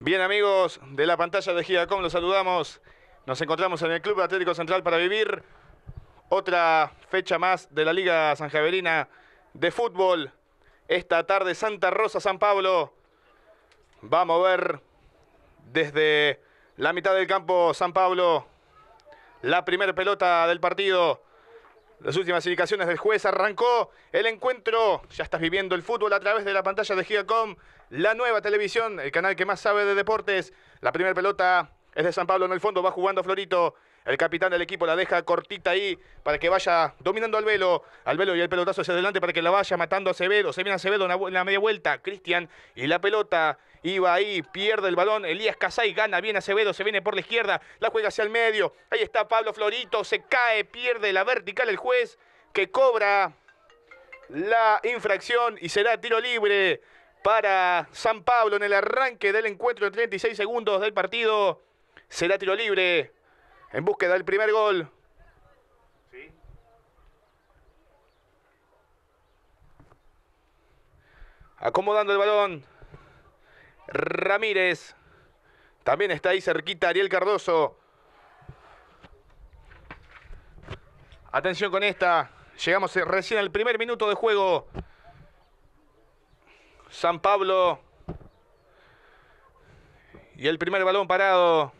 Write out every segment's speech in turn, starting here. Bien, amigos de la pantalla de GigaCom, los saludamos. Nos encontramos en el Club Atlético Central para vivir otra fecha más de la Liga Sanjavierina de fútbol. Esta tarde Santa Rosa, San Pablo. Va a mover desde la mitad del campo San Pablo la primera pelota del partido. Las últimas indicaciones del juez. Arrancó el encuentro. Ya estás viviendo el fútbol a través de la pantalla de GigaCom, la nueva televisión, el canal que más sabe de deportes. La primera pelota es de San Pablo en el fondo. Va jugando Florito. El capitán del equipo la deja cortita ahí para que vaya dominando al Velo. Al Velo y el pelotazo hacia adelante para que la vaya matando a Acevedo. Se viene Acevedo en la media vuelta. Cristian y la pelota iba ahí. Pierde el balón. Elías Casay gana. Viene Acevedo. Se viene por la izquierda. La juega hacia el medio. Ahí está Pablo Florito. Se cae. Pierde la vertical el juez, que cobra la infracción y será tiro libre para San Pablo en el arranque del encuentro. En 36 segundos del partido será tiro libre. En búsqueda del primer gol. Sí. Acomodando el balón Ramírez. También está ahí cerquita Ariel Cardoso. Atención con esta. Llegamos recién al primer minuto de juego. San Pablo. Y el primer balón parado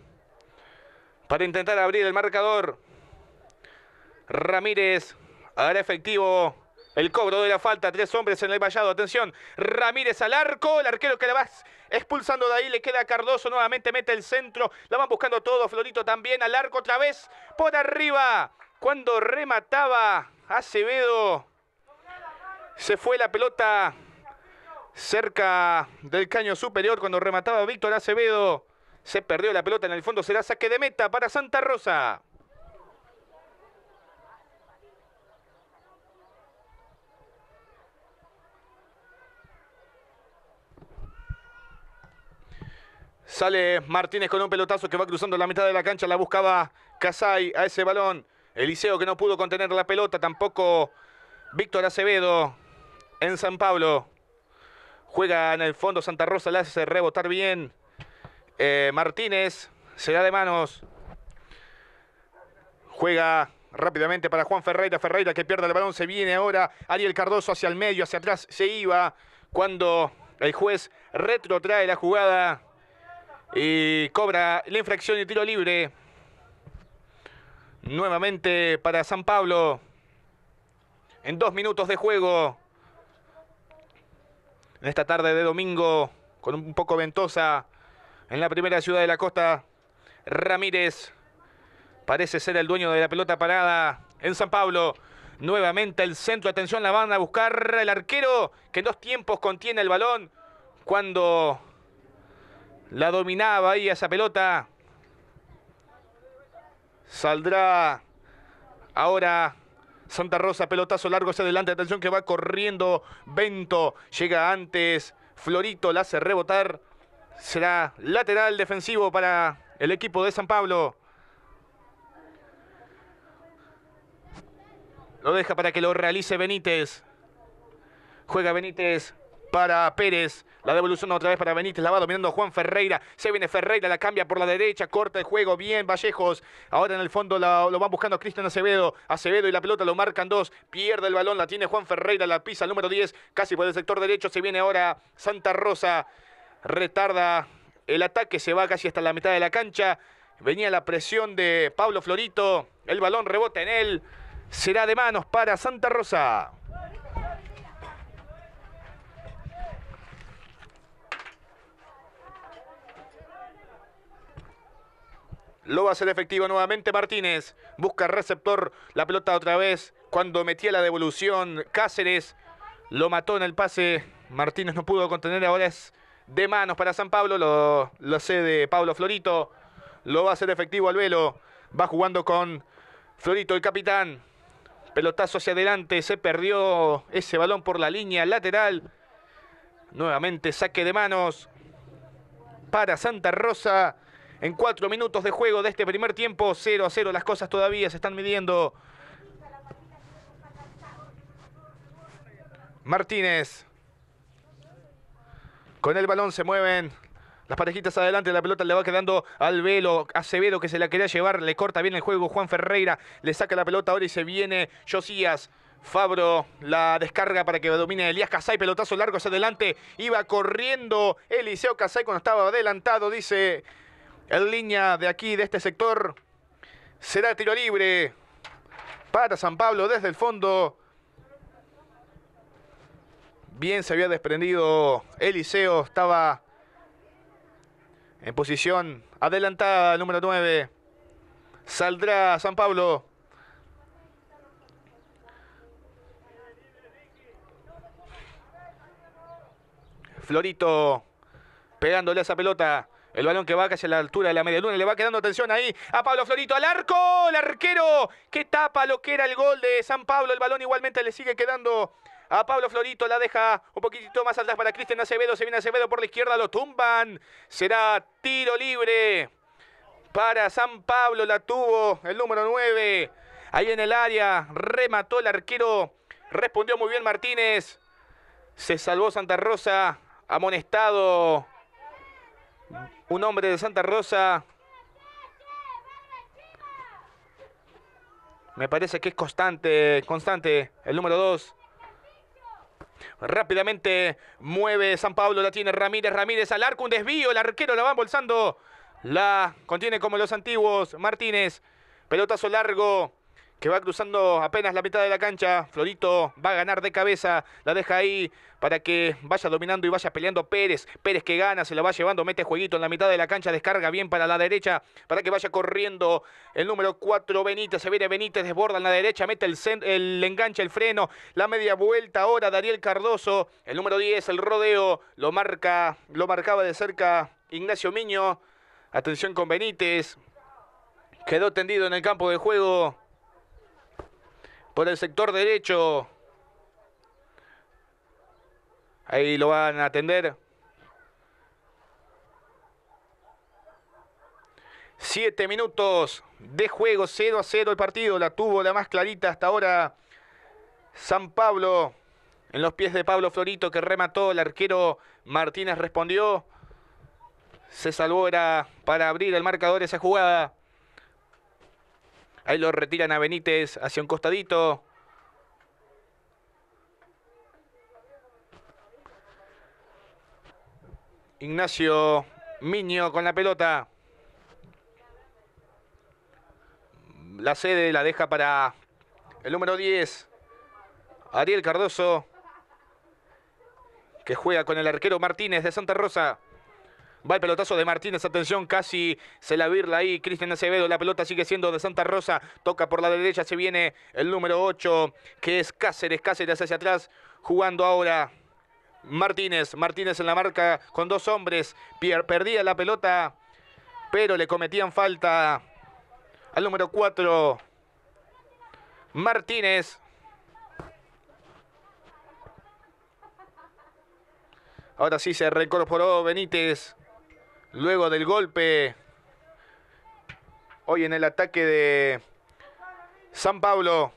para intentar abrir el marcador. Ramírez hará efectivo el cobro de la falta. Tres hombres en el vallado. Atención. Ramírez al arco. El arquero que la va expulsando de ahí. Le queda a Cardoso. Nuevamente mete el centro. La van buscando todo. Florito también al arco. Otra vez por arriba. Cuando remataba Acevedo, se fue la pelota cerca del caño superior. Cuando remataba Víctor Acevedo, se perdió la pelota en el fondo. Será saque de meta para Santa Rosa. Sale Martínez con un pelotazo que va cruzando la mitad de la cancha. La buscaba Casay a ese balón. Eliseo, que no pudo contener la pelota. Tampoco Víctor Acevedo en San Pablo. Juega en el fondo Santa Rosa. La hace rebotar bien. Martínez será de manos. Juega rápidamente para Juan Ferreira. Ferreira que pierde el balón. Se viene ahora Ariel Cardoso hacia el medio, hacia atrás. Se iba cuando el juez retrotrae la jugada y cobra la infracción y tiro libre nuevamente para San Pablo. En 2 minutos de juego en esta tarde de domingo, con un poco ventosa en la primera ciudad de la costa. Ramírez parece ser el dueño de la pelota parada en San Pablo. Nuevamente el centro. Atención, la van a buscar el arquero, que en 2 tiempos contiene el balón. Cuando la dominaba ahí esa pelota. Saldrá ahora Santa Rosa. Pelotazo largo hacia adelante. Atención que va corriendo Bento. Llega antes Florito. La hace rebotar. Será lateral defensivo para el equipo de San Pablo. Lo deja para que lo realice Benítez. Juega Benítez para Pérez. La devolución otra vez para Benítez. La va dominando Juan Ferreira. Se viene Ferreira, la cambia por la derecha. Corta el juego. Bien, Vallejos. Ahora en el fondo lo van buscando Cristian Acevedo. Acevedo y la pelota lo marcan 2. Pierde el balón. La tiene Juan Ferreira. La pisa el número 10. Casi por el sector derecho. Se viene ahora Santa Rosa. Retarda el ataque, se va casi hasta la mitad de la cancha. Venía la presión de Pablo Florito. El balón rebota en él. Será de manos para Santa Rosa. Lo va a hacer efectivo nuevamente Martínez. Busca receptor. La pelota otra vez. Cuando metía la devolución Cáceres, lo mató en el pase. Martínez no pudo contener. Ahora es de manos para San Pablo, lo cede Pablo Florito. Lo va a hacer efectivo al Velo. Va jugando con Florito, el capitán. Pelotazo hacia adelante. Se perdió ese balón por la línea lateral. Nuevamente saque de manos para Santa Rosa. En 4 minutos de juego de este primer tiempo. 0-0 las cosas todavía se están midiendo. Martínez. Con el balón se mueven las parejitas adelante, la pelota le va quedando al Velo, Acevedo que se la quería llevar, le corta bien el juego Juan Ferreira, le saca la pelota ahora y se viene Josías. Fabro la descarga para que domine Elías Casay, pelotazo largo hacia adelante, iba corriendo Eliseo Casay cuando estaba adelantado, dice en línea de aquí, de este sector. Será tiro libre para San Pablo desde el fondo. Bien se había desprendido Eliseo, estaba en posición adelantada, número 9. Saldrá San Pablo. Florito pegándole a esa pelota. El balón que va hacia la altura de la media luna. Le va quedando atención ahí a Pablo Florito. ¡Al arco! ¡El arquero! ¡Qué tapa lo que era el gol de San Pablo! El balón igualmente le sigue quedando a Pablo Florito. La deja un poquitito más atrás para Cristian Acevedo. Se viene Acevedo por la izquierda. Lo tumban. Será tiro libre para San Pablo. La tuvo el número 9. Ahí en el área. Remató el arquero. Respondió muy bien Martínez. Se salvó Santa Rosa. Amonestado un hombre de Santa Rosa. Me parece que es constante el número 2. Rápidamente mueve San Pablo, la tiene Ramírez. Ramírez al arco, un desvío, el arquero la va embolsando. La contiene como los antiguos Martínez. Pelotazo largo que va cruzando apenas la mitad de la cancha. Florito va a ganar de cabeza. La deja ahí para que vaya dominando y vaya peleando Pérez. Pérez que gana, se la va llevando, mete jueguito en la mitad de la cancha. Descarga bien para la derecha para que vaya corriendo el número 4 Benítez. Se viene Benítez, desborda en la derecha, mete el enganche, el freno. La media vuelta ahora Dariel Cardoso. El número 10, el rodeo, lo marcaba de cerca Ignacio Miño. Atención con Benítez. Quedó tendido en el campo de juego. Por el sector derecho. Ahí lo van a atender. 7 minutos de juego. 0-0 el partido. La tuvo la más clarita hasta ahora San Pablo. En los pies de Pablo Florito que remató. El arquero Martínez respondió. Se salvó, era para abrir el marcador esa jugada. Ahí lo retiran a Benítez hacia un costadito. Ignacio Miño con la pelota. La cede, la deja para el número 10. Ariel Cardoso. Que juega con el arquero Martínez de Santa Rosa. Va el pelotazo de Martínez, atención, casi se la virla ahí Cristian Acevedo, la pelota sigue siendo de Santa Rosa, toca por la derecha, se viene el número 8, que es Cáceres, Cáceres hacia atrás, jugando ahora Martínez, Martínez en la marca con dos hombres, perdía la pelota, pero le cometían falta al número 4, Martínez. Ahora sí se reincorporó Benítez. Luego del golpe, hoy en el ataque de San Pablo,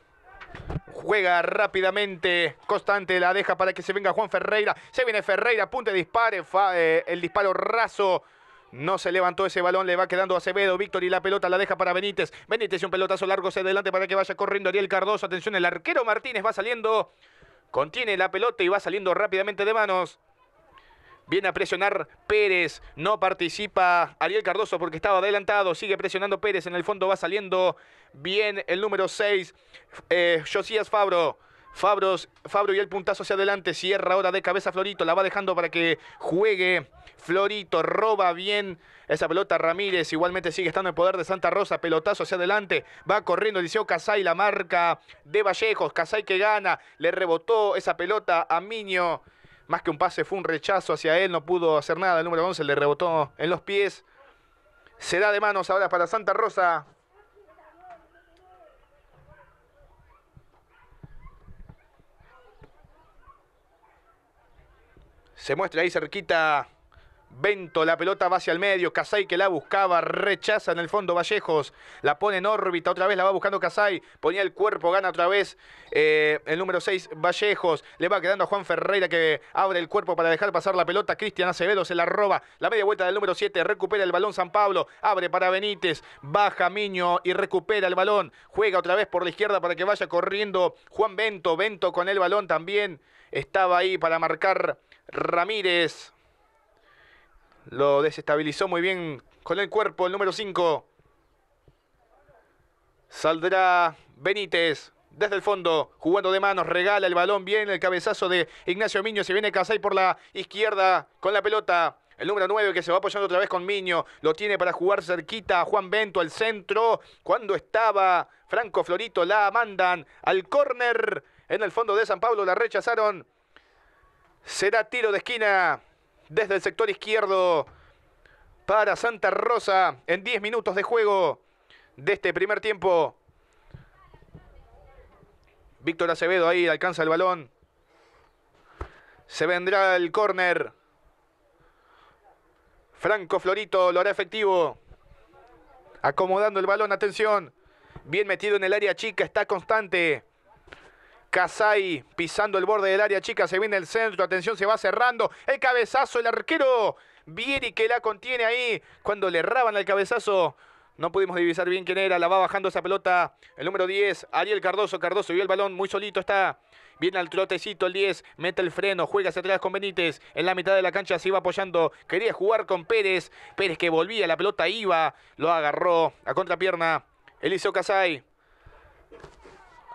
juega rápidamente, constante, la deja para que se venga Juan Ferreira. Se viene Ferreira, punta de disparo, el disparo raso. No se levantó ese balón, le va quedando a Acevedo, Víctor y la pelota la deja para Benítez. Benítez y un pelotazo largo hacia adelante para que vaya corriendo Ariel Cardoso. Atención, el arquero Martínez va saliendo, contiene la pelota y va saliendo rápidamente de manos. Viene a presionar Pérez, no participa Ariel Cardoso porque estaba adelantado, sigue presionando Pérez, en el fondo va saliendo bien el número 6, Josías Fabro. Fabro y el puntazo hacia adelante, cierra ahora de cabeza Florito, la va dejando para que juegue Florito, roba bien esa pelota Ramírez, igualmente sigue estando en poder de Santa Rosa, pelotazo hacia adelante, va corriendo Eliseo Casay, la marca de Vallejos, Casay que gana, le rebotó esa pelota a Miño. Más que un pase fue un rechazo hacia él, no pudo hacer nada. El número 11 le rebotó en los pies. Será de manos ahora para Santa Rosa. Se muestra ahí cerquita Bentos, la pelota va hacia el medio, Casay que la buscaba, rechaza en el fondo Vallejos, la pone en órbita, otra vez la va buscando Casay, ponía el cuerpo, gana otra vez el número 6 Vallejos, le va quedando a Juan Ferreira que abre el cuerpo para dejar pasar la pelota, Cristian Acevedo se la roba, la media vuelta del número 7, recupera el balón San Pablo, abre para Benítez, baja Miño y recupera el balón, juega otra vez por la izquierda para que vaya corriendo Juan Bento, Bento con el balón también, estaba ahí para marcar Ramírez, lo desestabilizó muy bien con el cuerpo el número 5, saldrá Benítez desde el fondo, jugando de manos, regala el balón, bien el cabezazo de Ignacio Miño, se viene Casay por la izquierda con la pelota, el número 9 que se va apoyando otra vez con Miño, lo tiene para jugar cerquita a Juan Bento al centro, cuando estaba Franco Florito, la mandan al córner en el fondo de San Pablo, la rechazaron, será tiro de esquina desde el sector izquierdo para Santa Rosa en 10 minutos de juego de este primer tiempo. Víctor Acevedo ahí alcanza el balón, se vendrá el córner, Franco Florito lo hará efectivo, acomodando el balón, atención, bien metido en el área chica, está constante Casay pisando el borde del área chica, se viene el centro, atención, se va cerrando, el cabezazo, el arquero Vieri que la contiene ahí, cuando le erraban el cabezazo, no pudimos divisar bien quién era, la va bajando esa pelota, el número 10, Ariel Cardoso, Cardoso vio el balón, muy solito está, viene al trotecito el 10, mete el freno, juega hacia atrás con Benítez, en la mitad de la cancha se iba apoyando, quería jugar con Pérez, Pérez que volvía, la pelota iba, lo agarró a contrapierna, Eliseo Casay,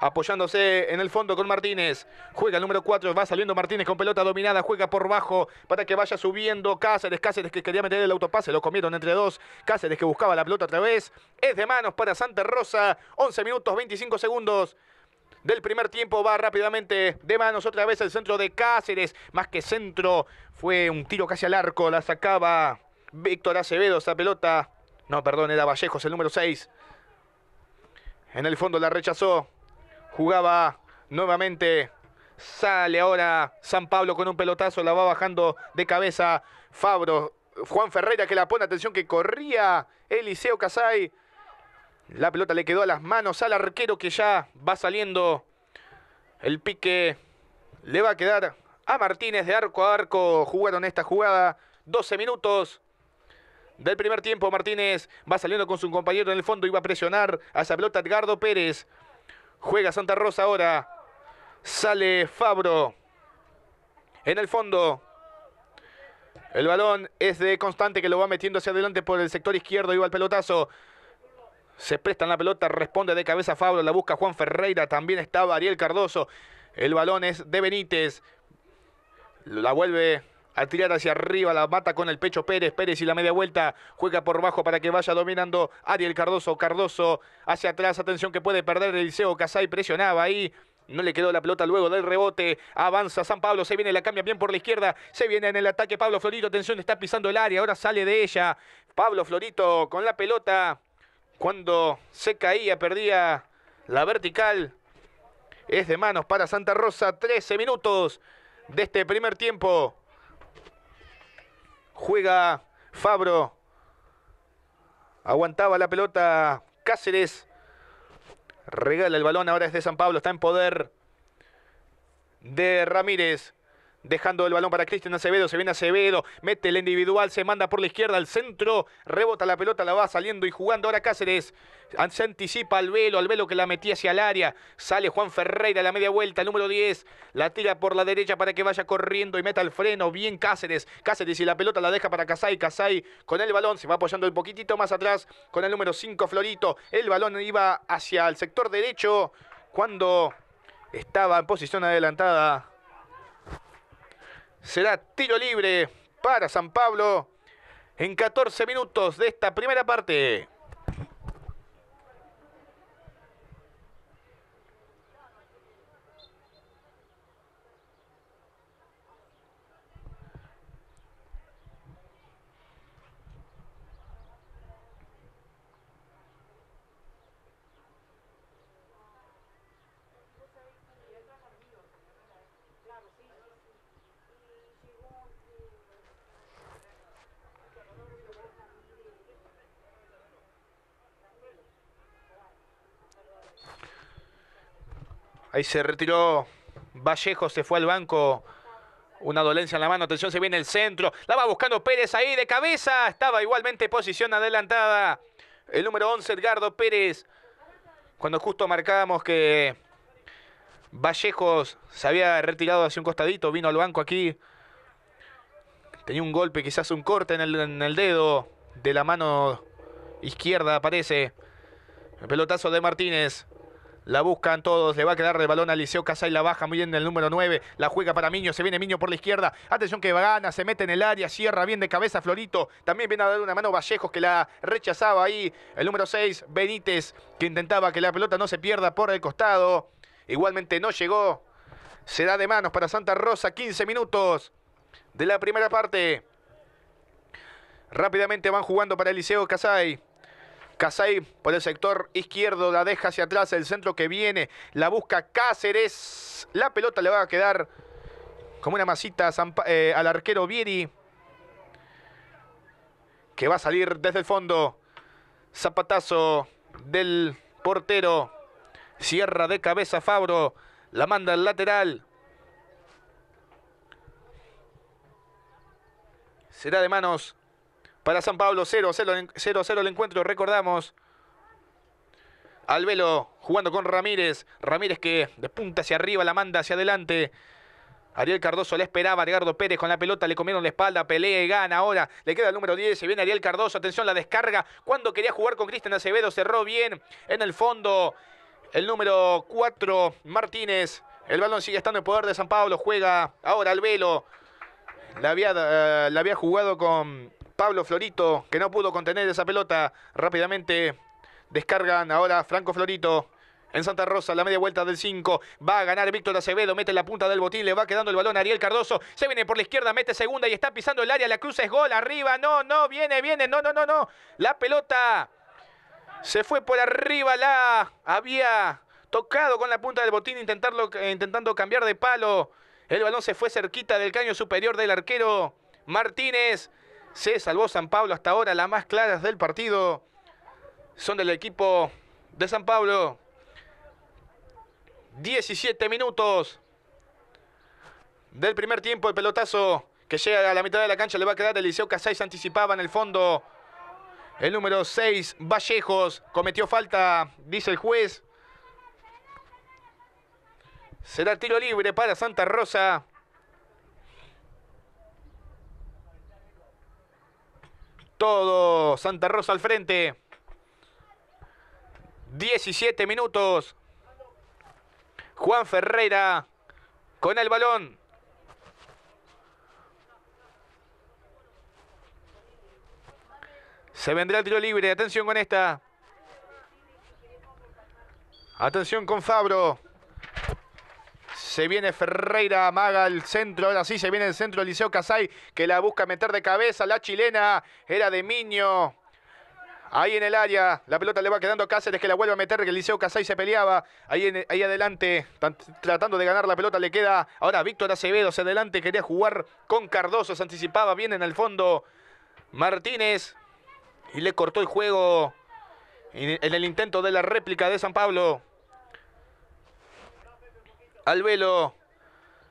apoyándose en el fondo con Martínez, juega el número 4, va saliendo Martínez con pelota dominada, juega por bajo para que vaya subiendo Cáceres, Cáceres que quería meter el autopase, lo comieron entre dos, Cáceres que buscaba la pelota otra vez, es de manos para Santa Rosa, 11 minutos 25 segundos del primer tiempo, va rápidamente de manos otra vez el centro de Cáceres, más que centro, fue un tiro casi al arco, la sacaba Víctor Acevedo esa pelota, no perdón, era Vallejos el número 6, en el fondo la rechazó, jugaba nuevamente, sale ahora San Pablo con un pelotazo, la va bajando de cabeza Fabro, Juan Ferreira que la pone, atención que corría Eliseo Casay, la pelota le quedó a las manos al arquero que ya va saliendo, el pique le va a quedar a Martínez, de arco a arco jugaron esta jugada, 12 minutos. Del primer tiempo Martínez va saliendo con su compañero en el fondo, iba a presionar a esa pelota Edgardo Pérez. Juega Santa Rosa ahora, sale Fabro en el fondo, el balón es de Constante que lo va metiendo hacia adelante por el sector izquierdo, iba el pelotazo, se prestan la pelota, responde de cabeza Fabro, la busca Juan Ferreira, también estaba Ariel Cardoso, el balón es de Benítez, la vuelve a tirar hacia arriba, la mata con el pecho Pérez, Pérez y la media vuelta, juega por bajo para que vaya dominando Ariel Cardoso, Cardoso hacia atrás, atención que puede perder Eliseo Casay, presionaba ahí, no le quedó la pelota luego del rebote, avanza San Pablo, se viene, la cambia bien por la izquierda, se viene en el ataque Pablo Florito, atención, está pisando el área, ahora sale de ella, Pablo Florito con la pelota, cuando se caía, perdía la vertical, es de manos para Santa Rosa, 13 minutos de este primer tiempo. Juega Fabro, aguantaba la pelota Cáceres, regala el balón, ahora es de San Pablo, está en poder de Ramírez, dejando el balón para Cristian Acevedo, se viene Acevedo, mete el individual, se manda por la izquierda al centro, rebota la pelota, la va saliendo y jugando ahora Cáceres, se anticipa al Velo que la metía hacia el área, sale Juan Ferreira a la media vuelta, el número 10, la tira por la derecha para que vaya corriendo y meta el freno, bien Cáceres, Cáceres y la pelota la deja para Casay, Casay con el balón, se va apoyando un poquitito más atrás con el número 5 Florito, el balón iba hacia el sector derecho cuando estaba en posición adelantada. Será tiro libre para San Pablo en 14 minutos de esta primera parte. Ahí se retiró Vallejo, se fue al banco. Una dolencia en la mano, atención, se viene el centro. La va buscando Pérez ahí de cabeza. Estaba igualmente en posición adelantada. El número 11, Edgardo Pérez. Cuando justo marcábamos que Vallejos se había retirado hacia un costadito, vino al banco aquí. Tenía un golpe, quizás un corte en el dedo de la mano izquierda, aparece. El pelotazo de Martínez. La buscan todos, le va a quedar el balón a Liceo Casay, la baja muy bien el número 9, la juega para Miño, se viene Miño por la izquierda, atención que gana, se mete en el área, cierra bien de cabeza Florito, también viene a dar una mano Vallejos que la rechazaba ahí, el número 6, Benítez, que intentaba que la pelota no se pierda por el costado, igualmente no llegó, se da de manos para Santa Rosa, 15 minutos de la primera parte, rápidamente van jugando para Liceo Casay. Casay por el sector izquierdo, la deja hacia atrás, el centro que viene, la busca Cáceres, la pelota le va a quedar como una masita al arquero Vieri, que va a salir desde el fondo, zapatazo del portero, cierra de cabeza Fabro, la manda al lateral, será de manos para San Pablo, 0-0 el encuentro, recordamos. Albelo jugando con Ramírez. Ramírez que de punta hacia arriba, la manda hacia adelante. Ariel Cardoso le esperaba, Edgardo Pérez con la pelota, le comieron la espalda, pelea y gana ahora. Le queda el número 10, se viene Ariel Cardoso, atención la descarga. Cuando quería jugar con Cristian Acevedo, cerró bien en el fondo. El número 4, Martínez. El balón sigue estando en poder de San Pablo, juega ahora Albelo. La había jugado con Pablo Florito, que no pudo contener esa pelota. Rápidamente descargan ahora Franco Florito en Santa Rosa, la media vuelta del 5. Va a ganar Víctor Acevedo, mete la punta del botín, le va quedando el balón a Ariel Cardoso. Se viene por la izquierda, mete segunda y está pisando el área. La cruz es gol, arriba, no, viene, no. La pelota se fue por arriba, la había tocado con la punta del botín, intentando cambiar de palo. El balón se fue cerquita del caño superior del arquero Martínez. Se salvó San Pablo hasta ahora, las más claras del partido son del equipo de San Pablo. 17 minutos del primer tiempo, el pelotazo que llega a la mitad de la cancha le va a quedar el Liceo Casay, se anticipaba en el fondo. El número 6, Vallejos, cometió falta, dice el juez. Será tiro libre para Santa Rosa. Todo Santa Rosa al frente. 17 minutos. Juan Ferreira con el balón. Se vendrá el tiro libre. Atención con esta. Atención con Fabro. Se viene Ferreira, amaga el centro, ahora sí se viene el centro Liceo Casay, que la busca meter de cabeza, la chilena era de Miño. Ahí en el área, la pelota le va quedando a Cáceres, que la vuelve a meter, que Liceo Casay se peleaba. Ahí adelante, tratando de ganar la pelota, le queda ahora Víctor Acevedo, se adelante, quería jugar con Cardoso, se anticipaba bien en el fondo Martínez. Y le cortó el juego en el intento de la réplica de San Pablo. Albelo,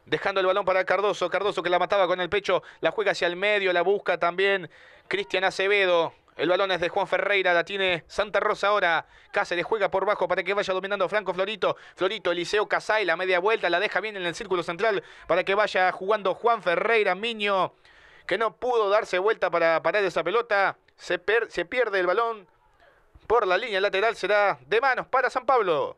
dejando el balón para Cardoso. Cardoso que la mataba con el pecho, la juega hacia el medio, la busca también Cristian Acevedo. El balón es de Juan Ferreira, la tiene Santa Rosa ahora. Cáceres juega por bajo para que vaya dominando Franco Florito. Florito, Liceo Casay, la media vuelta, la deja bien en el círculo central para que vaya jugando Juan Ferreira. Miño, que no pudo darse vuelta para parar esa pelota. Se pierde el balón por la línea lateral, será de manos para San Pablo.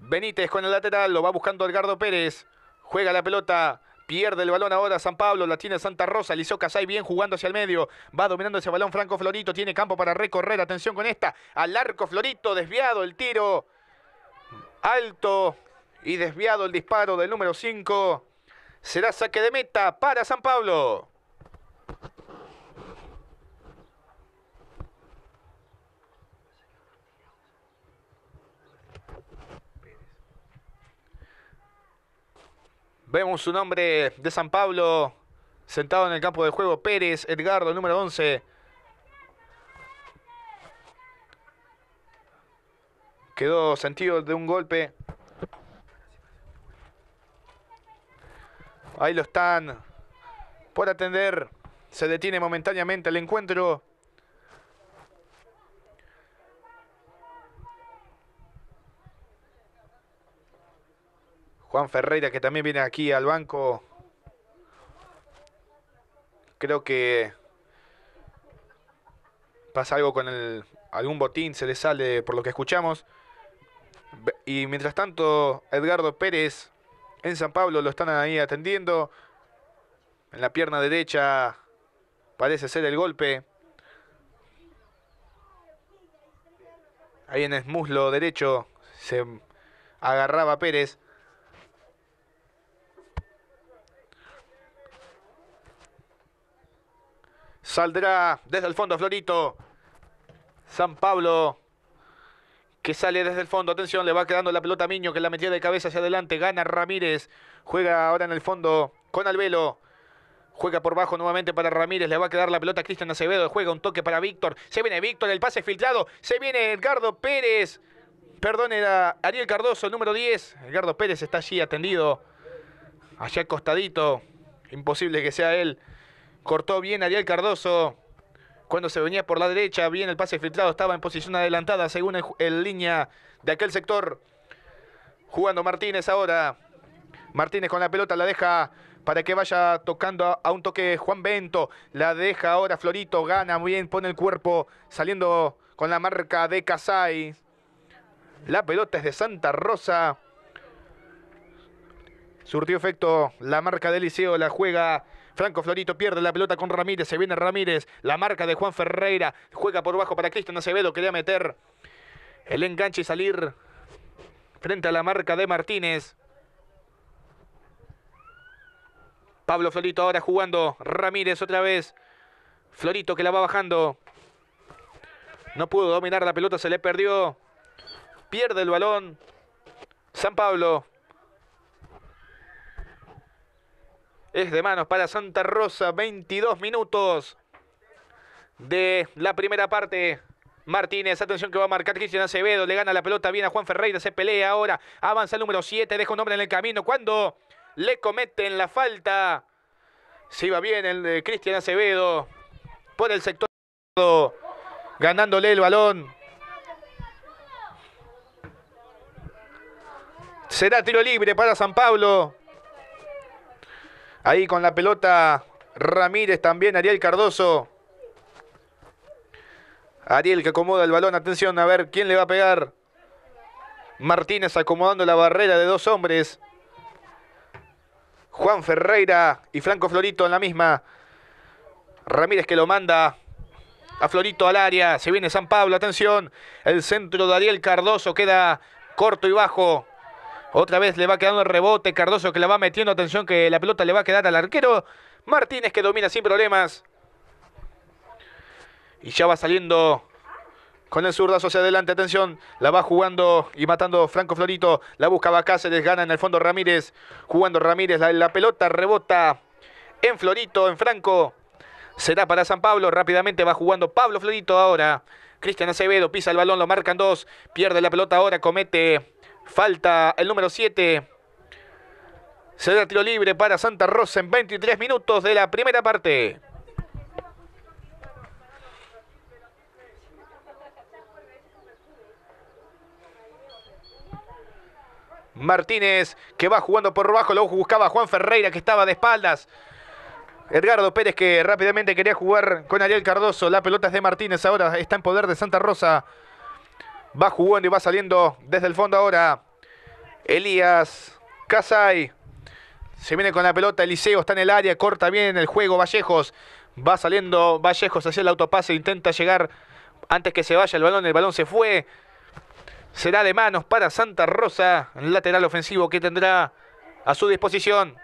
Benítez con el lateral, lo va buscando Edgardo Pérez. Juega la pelota, pierde el balón ahora San Pablo, la tiene Santa Rosa. Liceo Casay bien jugando hacia el medio, va dominando ese balón Franco Florito, tiene campo para recorrer. Atención con esta, al arco Florito, desviado el tiro. Alto y desviado el disparo del número 5. Será saque de meta para San Pablo. Vemos un hombre de San Pablo sentado en el campo de juego, Pérez, Edgardo, número 11. Quedó sentido de un golpe. Ahí lo están por atender. Se detiene momentáneamente el encuentro. Juan Ferreira, que también viene aquí al banco. Creo que pasa algo con algún botín, se le sale por lo que escuchamos. Y mientras tanto, Edgardo Pérez en San Pablo lo están ahí atendiendo. En la pierna derecha parece ser el golpe. Ahí en el muslo derecho se agarraba Pérez. Saldrá desde el fondo Florito. San Pablo, que sale desde el fondo. Atención, le va quedando la pelota a Miño, que la metía de cabeza hacia adelante. Gana Ramírez. Juega ahora en el fondo con Albelo. Juega por bajo nuevamente para Ramírez. Le va a quedar la pelota a Cristian Acevedo. Juega un toque para Víctor. Se viene Víctor. El pase filtrado. Se viene Edgardo Pérez. Perdón, era Ariel Cardoso, el número 10. Edgardo Pérez está allí atendido. Allá acostadito. Imposible que sea él. Cortó bien Ariel Cardoso cuando se venía por la derecha. Bien el pase filtrado. Estaba en posición adelantada según el línea de aquel sector. Jugando Martínez ahora. Martínez con la pelota. La deja para que vaya tocando a un toque Juan Bento. La deja ahora Florito. Gana muy bien. Pone el cuerpo saliendo con la marca de Casay. La pelota es de Santa Rosa. Surtió efecto la marca de Liceo. La juega Franco Florito, pierde la pelota con Ramírez. Se viene Ramírez, la marca de Juan Ferreira. Juega por bajo para Cristian Acevedo. Quería meter el enganche y salir frente a la marca de Martínez. Pablo Florito ahora jugando. Ramírez otra vez. Florito que la va bajando. No pudo dominar la pelota, se le perdió. Pierde el balón San Pablo. Es de manos para Santa Rosa. 22 minutos de la primera parte. Martínez, atención que va a marcar Cristian Acevedo. Le gana la pelota bien a Juan Ferreira. Se pelea ahora. Avanza el número 7. Deja un hombre en el camino. Cuando le cometen la falta. Se iba bien el de Cristian Acevedo. Por el sector. Ganándole el balón. Será tiro libre para San Pablo. Ahí con la pelota Ramírez también, Ariel Cardoso. Ariel que acomoda el balón, atención a ver quién le va a pegar. Martínez acomodando la barrera de dos hombres. Juan Ferreira y Franco Florito en la misma. Ramírez que lo manda a Florito al área. Se viene San Pablo, atención. El centro de Ariel Cardoso queda corto y bajo. Otra vez le va quedando el rebote. Cardoso que la va metiendo. Atención que la pelota le va a quedar al arquero. Martínez que domina sin problemas. Y ya va saliendo con el zurdazo hacia adelante. Atención. La va jugando y matando Franco Florito. La buscaba Cáceres. Gana en el fondo Ramírez. Jugando Ramírez. La pelota rebota en Florito, en Franco. Será para San Pablo. Rápidamente va jugando Pablo Florito ahora. Cristian Acevedo pisa el balón. Lo marcan dos. Pierde la pelota ahora. Comete falta el número 7. Será tiro libre para Santa Rosa en 23 minutos de la primera parte. Martínez que va jugando por bajo. Lo buscaba Juan Ferreira que estaba de espaldas. Edgardo Pérez que rápidamente quería jugar con Ariel Cardoso. La pelota es de Martínez. Ahora está en poder de Santa Rosa. Va jugando y va saliendo desde el fondo ahora Elías Casay. Se viene con la pelota. Eliseo está en el área. Corta bien el juego Vallejos. Va saliendo Vallejos hacia el autopase. Intenta llegar antes que se vaya el balón. El balón se fue. Será de manos para Santa Rosa. El lateral ofensivo que tendrá a su disposición.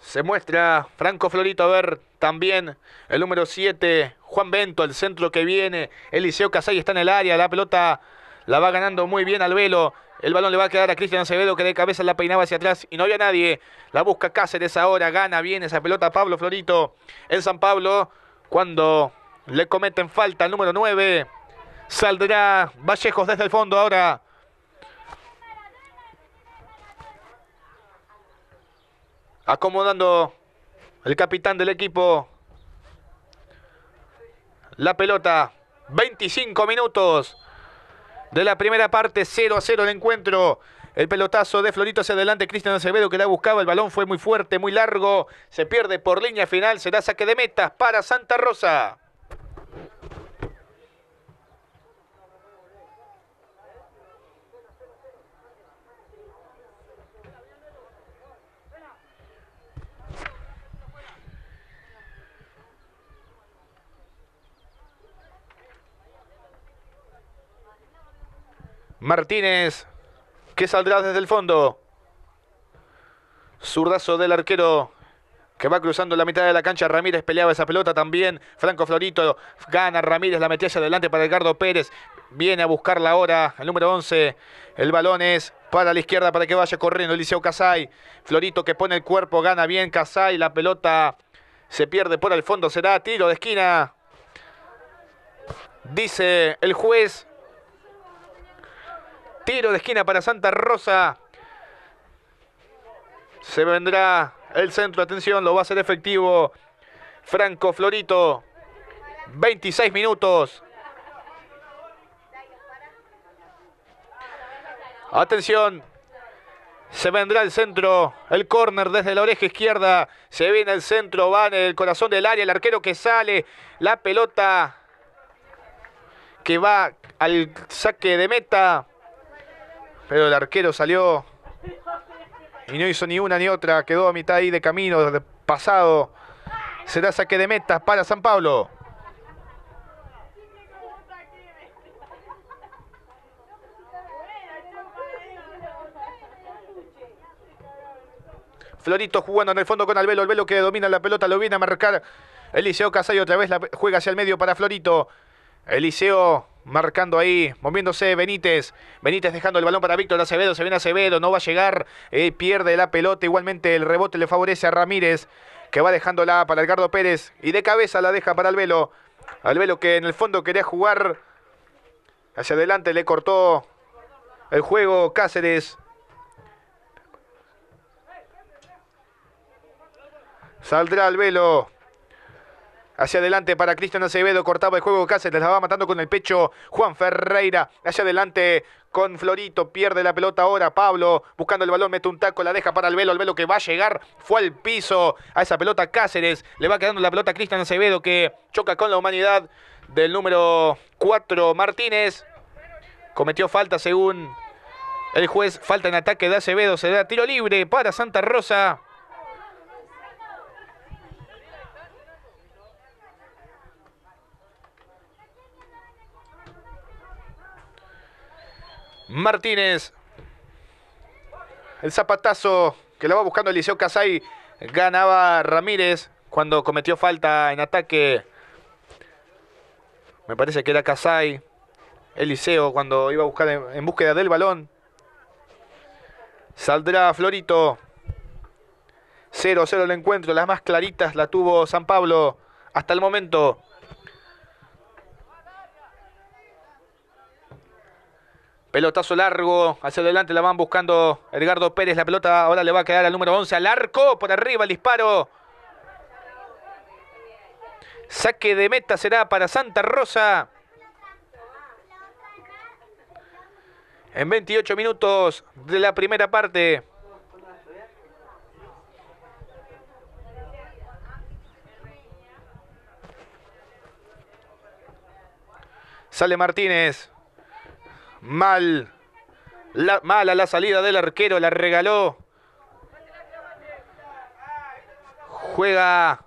Se muestra Franco Florito, a ver también el número 7, Juan Bento, el centro que viene. Eliseo Casay está en el área, la pelota La va ganando muy bien al velo. El balón le va a quedar a Cristian Acevedo, que de cabeza la peinaba hacia atrás y no había nadie. La busca Cáceres ahora, gana bien esa pelota Pablo Florito. En San Pablo, cuando le cometen falta al número 9, saldrá Vallejos desde el fondo ahora. Acomodando el capitán del equipo la pelota. 25 minutos de la primera parte, 0-0 el encuentro. El pelotazo de Florito hacia adelante, Cristian Acevedo que la buscaba, el balón fue muy fuerte, muy largo, se pierde por línea final, será saque de metas para Santa Rosa. Martínez, que saldrá desde el fondo. Zurdazo del arquero, que va cruzando la mitad de la cancha. Ramírez peleaba esa pelota también. Franco Florito gana, Ramírez la metía hacia adelante para Edgardo Pérez. Viene a buscarla ahora el número 11. El balón es para la izquierda para que vaya corriendo Eliseo Casay. Florito que pone el cuerpo, gana bien Casay. La pelota se pierde por el fondo. Será tiro de esquina, dice el juez. Tiro de esquina para Santa Rosa. Se vendrá el centro, atención, lo va a hacer efectivo Franco Florito. 26 minutos. Atención. Se vendrá el centro, el córner desde la oreja izquierda. Se viene el centro, va en el corazón del área, el arquero que sale. La pelota que va al saque de meta. Pero el arquero salió y no hizo ni una ni otra. Quedó a mitad ahí de camino, de pasado. Será saque de metas para San Pablo. Florito jugando en el fondo con Albelo. Albelo que domina la pelota, lo viene a marcar Eliseo Casay. Otra vez la juega hacia el medio para Florito. Eliseo marcando ahí, moviéndose Benítez. Benítez dejando el balón para Víctor Acevedo. Se viene Acevedo, no va a llegar. Pierde la pelota. Igualmente el rebote le favorece a Ramírez, que va dejándola para Edgardo Pérez. Y de cabeza la deja para Albelo. Albelo que en el fondo quería jugar hacia adelante. Le cortó el juego Cáceres. Saldrá Albelo hacia adelante para Cristian Acevedo, cortaba el juego Cáceres, la va matando con el pecho Juan Ferreira, hacia adelante con Florito, pierde la pelota ahora Pablo, buscando el balón, mete un taco, la deja para Albelo, Albelo que va a llegar, fue al piso a esa pelota Cáceres, le va quedando la pelota a Cristian Acevedo que choca con la humanidad del número 4 Martínez, cometió falta según el juez, falta en ataque de Acevedo, se da tiro libre para Santa Rosa. Martínez, el zapatazo que la va buscando Eliseo Casay, ganaba Ramírez cuando cometió falta en ataque, me parece que era Casay, Eliseo cuando iba a buscar en búsqueda del balón, saldrá Florito, 0-0 el encuentro, las más claritas la tuvo San Pablo hasta el momento. Pelotazo largo, hacia adelante la van buscando Edgardo Pérez. La pelota ahora le va a quedar al número 11, al arco, por arriba el disparo. Saque de meta será para Santa Rosa. En 28 minutos de la primera parte. Sale Martínez. Mala la salida del arquero, la regaló. Juega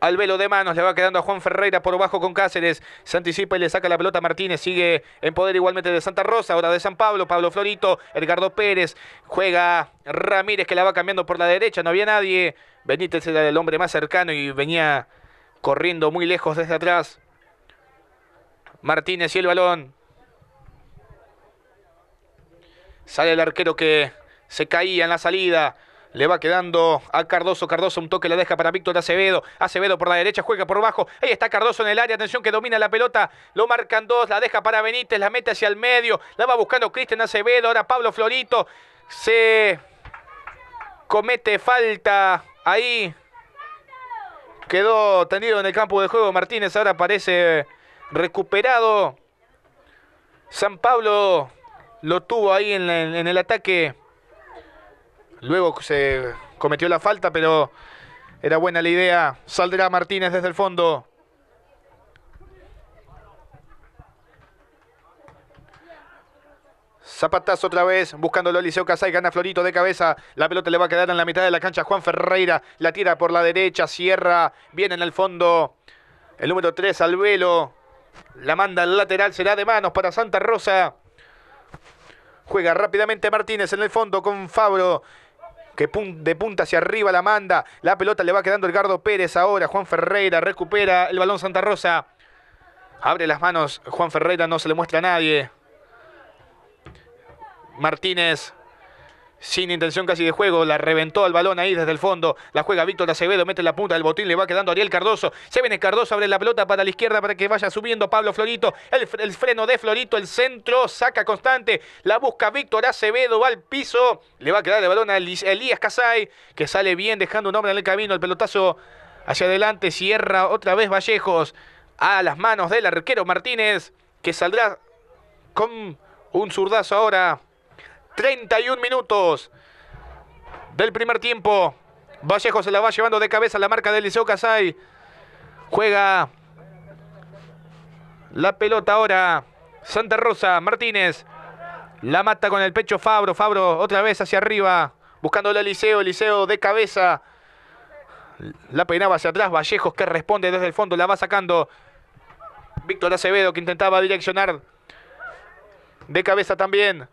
al velo de manos, le va quedando a Juan Ferreira por bajo con Cáceres. Se anticipa y le saca la pelota a Martínez. Sigue en poder igualmente de Santa Rosa, ahora de San Pablo. Pablo Florito, Edgardo Pérez. Juega Ramírez que la va cambiando por la derecha, no había nadie. Benítez era el hombre más cercano y venía corriendo muy lejos desde atrás. Martínez y el balón Sale el arquero que se caía en la salida. Le va quedando a Cardoso. Cardoso un toque la deja para Víctor Acevedo. Acevedo por la derecha, juega por bajo. Ahí está Cardoso en el área. Atención que domina la pelota. Lo marcan dos. La deja para Benítez. La mete hacia el medio. La va buscando Cristian Acevedo. Ahora Pablo Florito. Se comete falta. Ahí quedó tendido en el campo de juego Martínez. Ahora parece recuperado. San Pablo lo tuvo ahí en el ataque. Luego se cometió la falta, pero era buena la idea. Saldrá Martínez desde el fondo. Zapatazo otra vez, buscándolo a Eliseo Casay, gana Florito de cabeza. La pelota le va a quedar en la mitad de la cancha. Juan Ferreira la tira por la derecha, cierra, viene en el fondo. El número 3, al velo. La manda al lateral, será de manos para Santa Rosa. Juega rápidamente Martínez en el fondo con Fabro, que de punta hacia arriba la manda. La pelota le va quedando Edgardo Pérez ahora. Juan Ferreira recupera el balón Santa Rosa. Abre las manos Juan Ferreira, no se le muestra a nadie. Martínez, sin intención casi de juego, la reventó el balón ahí desde el fondo. La juega Víctor Acevedo, mete la punta del botín, le va quedando Ariel Cardoso. Se viene Cardoso, abre la pelota para la izquierda para que vaya subiendo Pablo Florito. El freno de Florito, el centro, saca Constante. La busca Víctor Acevedo, va al piso. Le va a quedar el balón a Elías Casay, que sale bien dejando un hombre en el camino. El pelotazo hacia adelante, cierra otra vez Vallejos a las manos del arquero Martínez, que saldrá con un zurdazo ahora. 31 minutos del primer tiempo. Vallejo se la va llevando de cabeza la marca de Eliseo Casay. Juega la pelota ahora Santa Rosa. Martínez la mata con el pecho Fabro. Fabro otra vez hacia arriba, buscándole a Eliseo. Eliseo de cabeza. La peinaba hacia atrás. Vallejos que responde desde el fondo. La va sacando Víctor Acevedo, que intentaba direccionar de cabeza también.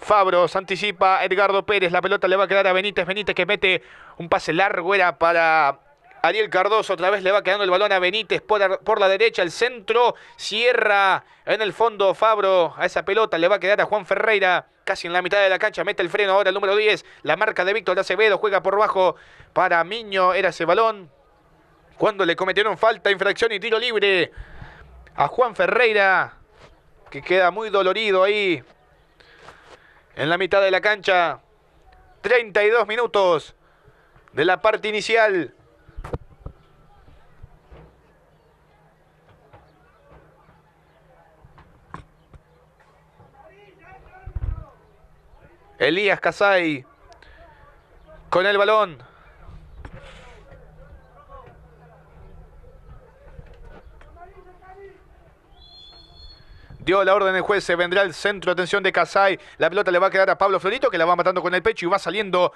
Fabro se anticipa, Edgardo Pérez, la pelota le va a quedar a Benítez. Benítez que mete un pase largo, era para Ariel Cardoso. Otra vez le va quedando el balón a Benítez por la derecha, el centro, cierra en el fondo Fabro. A esa pelota le va a quedar a Juan Ferreira, casi en la mitad de la cancha, mete el freno ahora el número 10. La marca de Víctor Acevedo, juega por bajo para Miño, era ese balón. Cuando le cometieron falta, infracción y tiro libre a Juan Ferreira, que queda muy dolorido ahí. En la mitad de la cancha, 32 minutos de la parte inicial. Elías Casay con el balón. Dio la orden el juez, se vendrá el centro, atención de Casay. La pelota le va a quedar a Pablo Florito, que la va matando con el pecho y va saliendo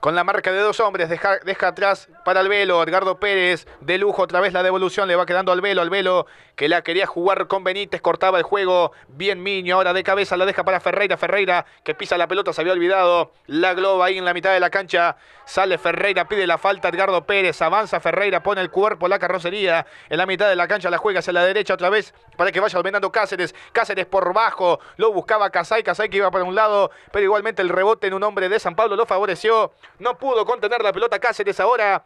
con la marca de dos hombres. Deja atrás para el velo, Edgardo Pérez, de lujo, otra vez la devolución, le va quedando al velo que la quería jugar con Benítez, cortaba el juego, bien Miño, ahora de cabeza la deja para Ferreira. Ferreira que pisa la pelota, se había olvidado, la globa ahí en la mitad de la cancha. Sale Ferreira, pide la falta Edgardo Pérez, avanza Ferreira, pone el cuerpo, la carrocería, en la mitad de la cancha la juega hacia la derecha otra vez, para que vaya dominando Cáceres. Cáceres por bajo, lo buscaba Casay, Casay que iba para un lado, pero igualmente el rebote en un hombre de San Pablo lo favoreció. No pudo contener la pelota Cáceres ahora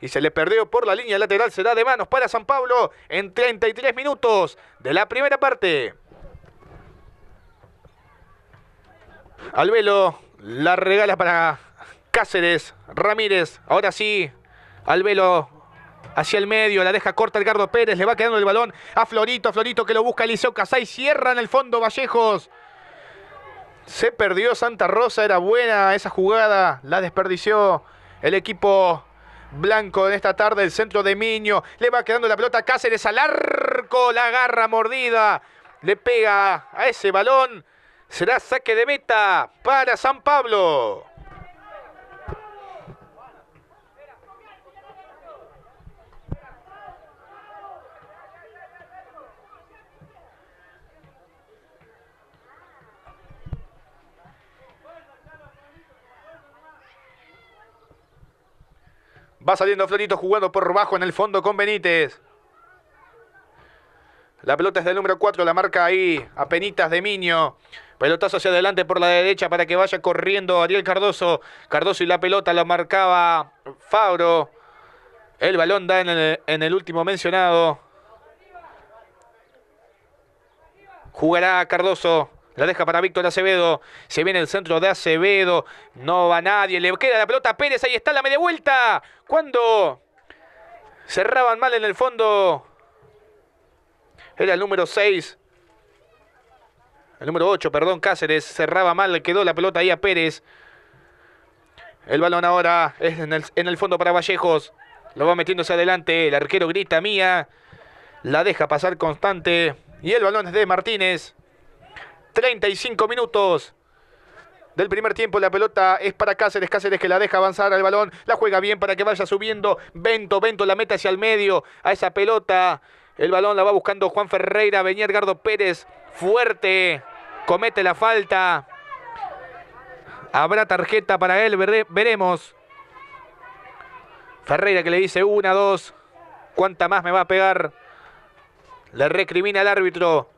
y se le perdió por la línea lateral. Será de manos para San Pablo en 33 minutos de la primera parte. Al velo la regala para Cáceres. Ramírez, ahora sí, al velo hacia el medio, la deja corta Edgardo Pérez, le va quedando el balón a Florito. Florito que lo busca Eliseo Casay, cierra en el fondo Vallejos. Se perdió Santa Rosa, era buena esa jugada, la desperdició el equipo blanco en esta tarde. El centro de Miño, le va quedando la pelota a Cáceres, al arco, la agarra mordida, le pega a ese balón. Será saque de meta para San Pablo. Va saliendo Florito jugando por bajo en el fondo con Benítez. La pelota es del número 4, la marca ahí, apenitas de Miño. Pelotazo hacia adelante por la derecha para que vaya corriendo Ariel Cardoso. Cardoso y la pelota la marcaba Fabro. El balón da en el último mencionado. Jugará Cardoso. La deja para Víctor Acevedo. Se viene el centro de Acevedo. No va nadie. Le queda la pelota a Pérez. Ahí está la media vuelta. Cuando cerraban mal en el fondo. Era el número 6. El número 8, perdón, Cáceres. Cerraba mal. Quedó la pelota ahí a Pérez. El balón ahora es en el fondo para Vallejos. Lo va metiéndose adelante. El arquero grita mía. La deja pasar Constante. Y el balón es de Martínez. 35 minutos del primer tiempo. La pelota es para Cáceres. Cáceres que la deja avanzar al balón. La juega bien para que vaya subiendo. Bento la mete hacia el medio. A esa pelota. El balón la va buscando Juan Ferreira. Venía Edgardo Pérez. Fuerte. Comete la falta. Habrá tarjeta para él. Veremos. Ferreira que le dice una, dos. ¿Cuánta más me va a pegar? Le recrimina al árbitro.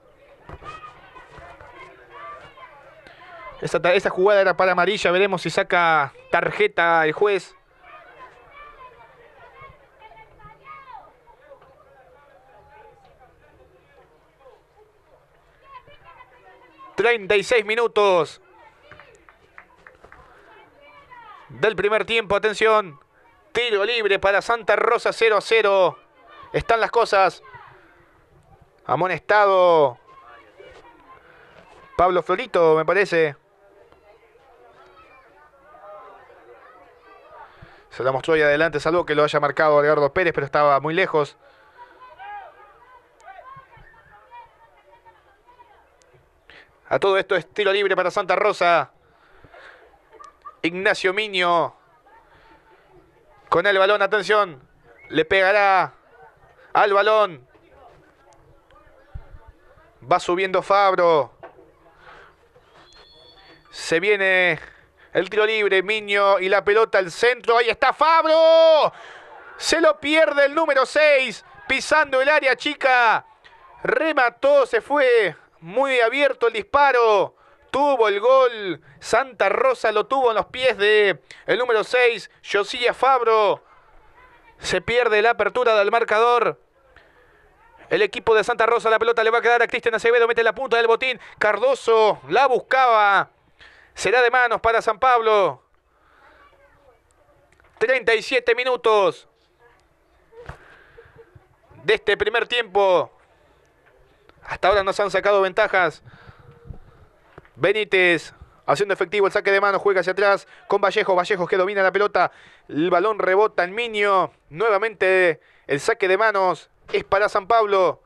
Esa jugada era para amarilla. Veremos si saca tarjeta el juez. ...36 minutos... ...del primer tiempo, atención... ...tiro libre para Santa Rosa, 0-0... ...están las cosas... ...amonestado... ...Pablo Florito, me parece... ...se la mostró ahí adelante, salvo que lo haya marcado Edgardo Pérez... ...pero estaba muy lejos... A todo esto es tiro libre para Santa Rosa. Ignacio Miño. Con el balón, atención. Le pegará al balón. Va subiendo Fabro. Se viene el tiro libre, Miño y la pelota al centro. Ahí está Fabro. Se lo pierde el número 6. Pisando el área chica. Remató, se fue. Muy abierto el disparo. Tuvo el gol. Santa Rosa lo tuvo en los pies de el número 6, Josías Fabro. Se pierde la apertura del marcador. El equipo de Santa Rosa, la pelota le va a quedar a Cristian Acevedo. Mete la punta del botín. Cardoso la buscaba. Será de manos para San Pablo. 37 minutos de este primer tiempo. Hasta ahora nos han sacado ventajas. Benítez haciendo efectivo el saque de mano. Juega hacia atrás con Vallejos. Vallejos que domina la pelota. El balón rebota en Miño. Nuevamente el saque de manos es para San Pablo.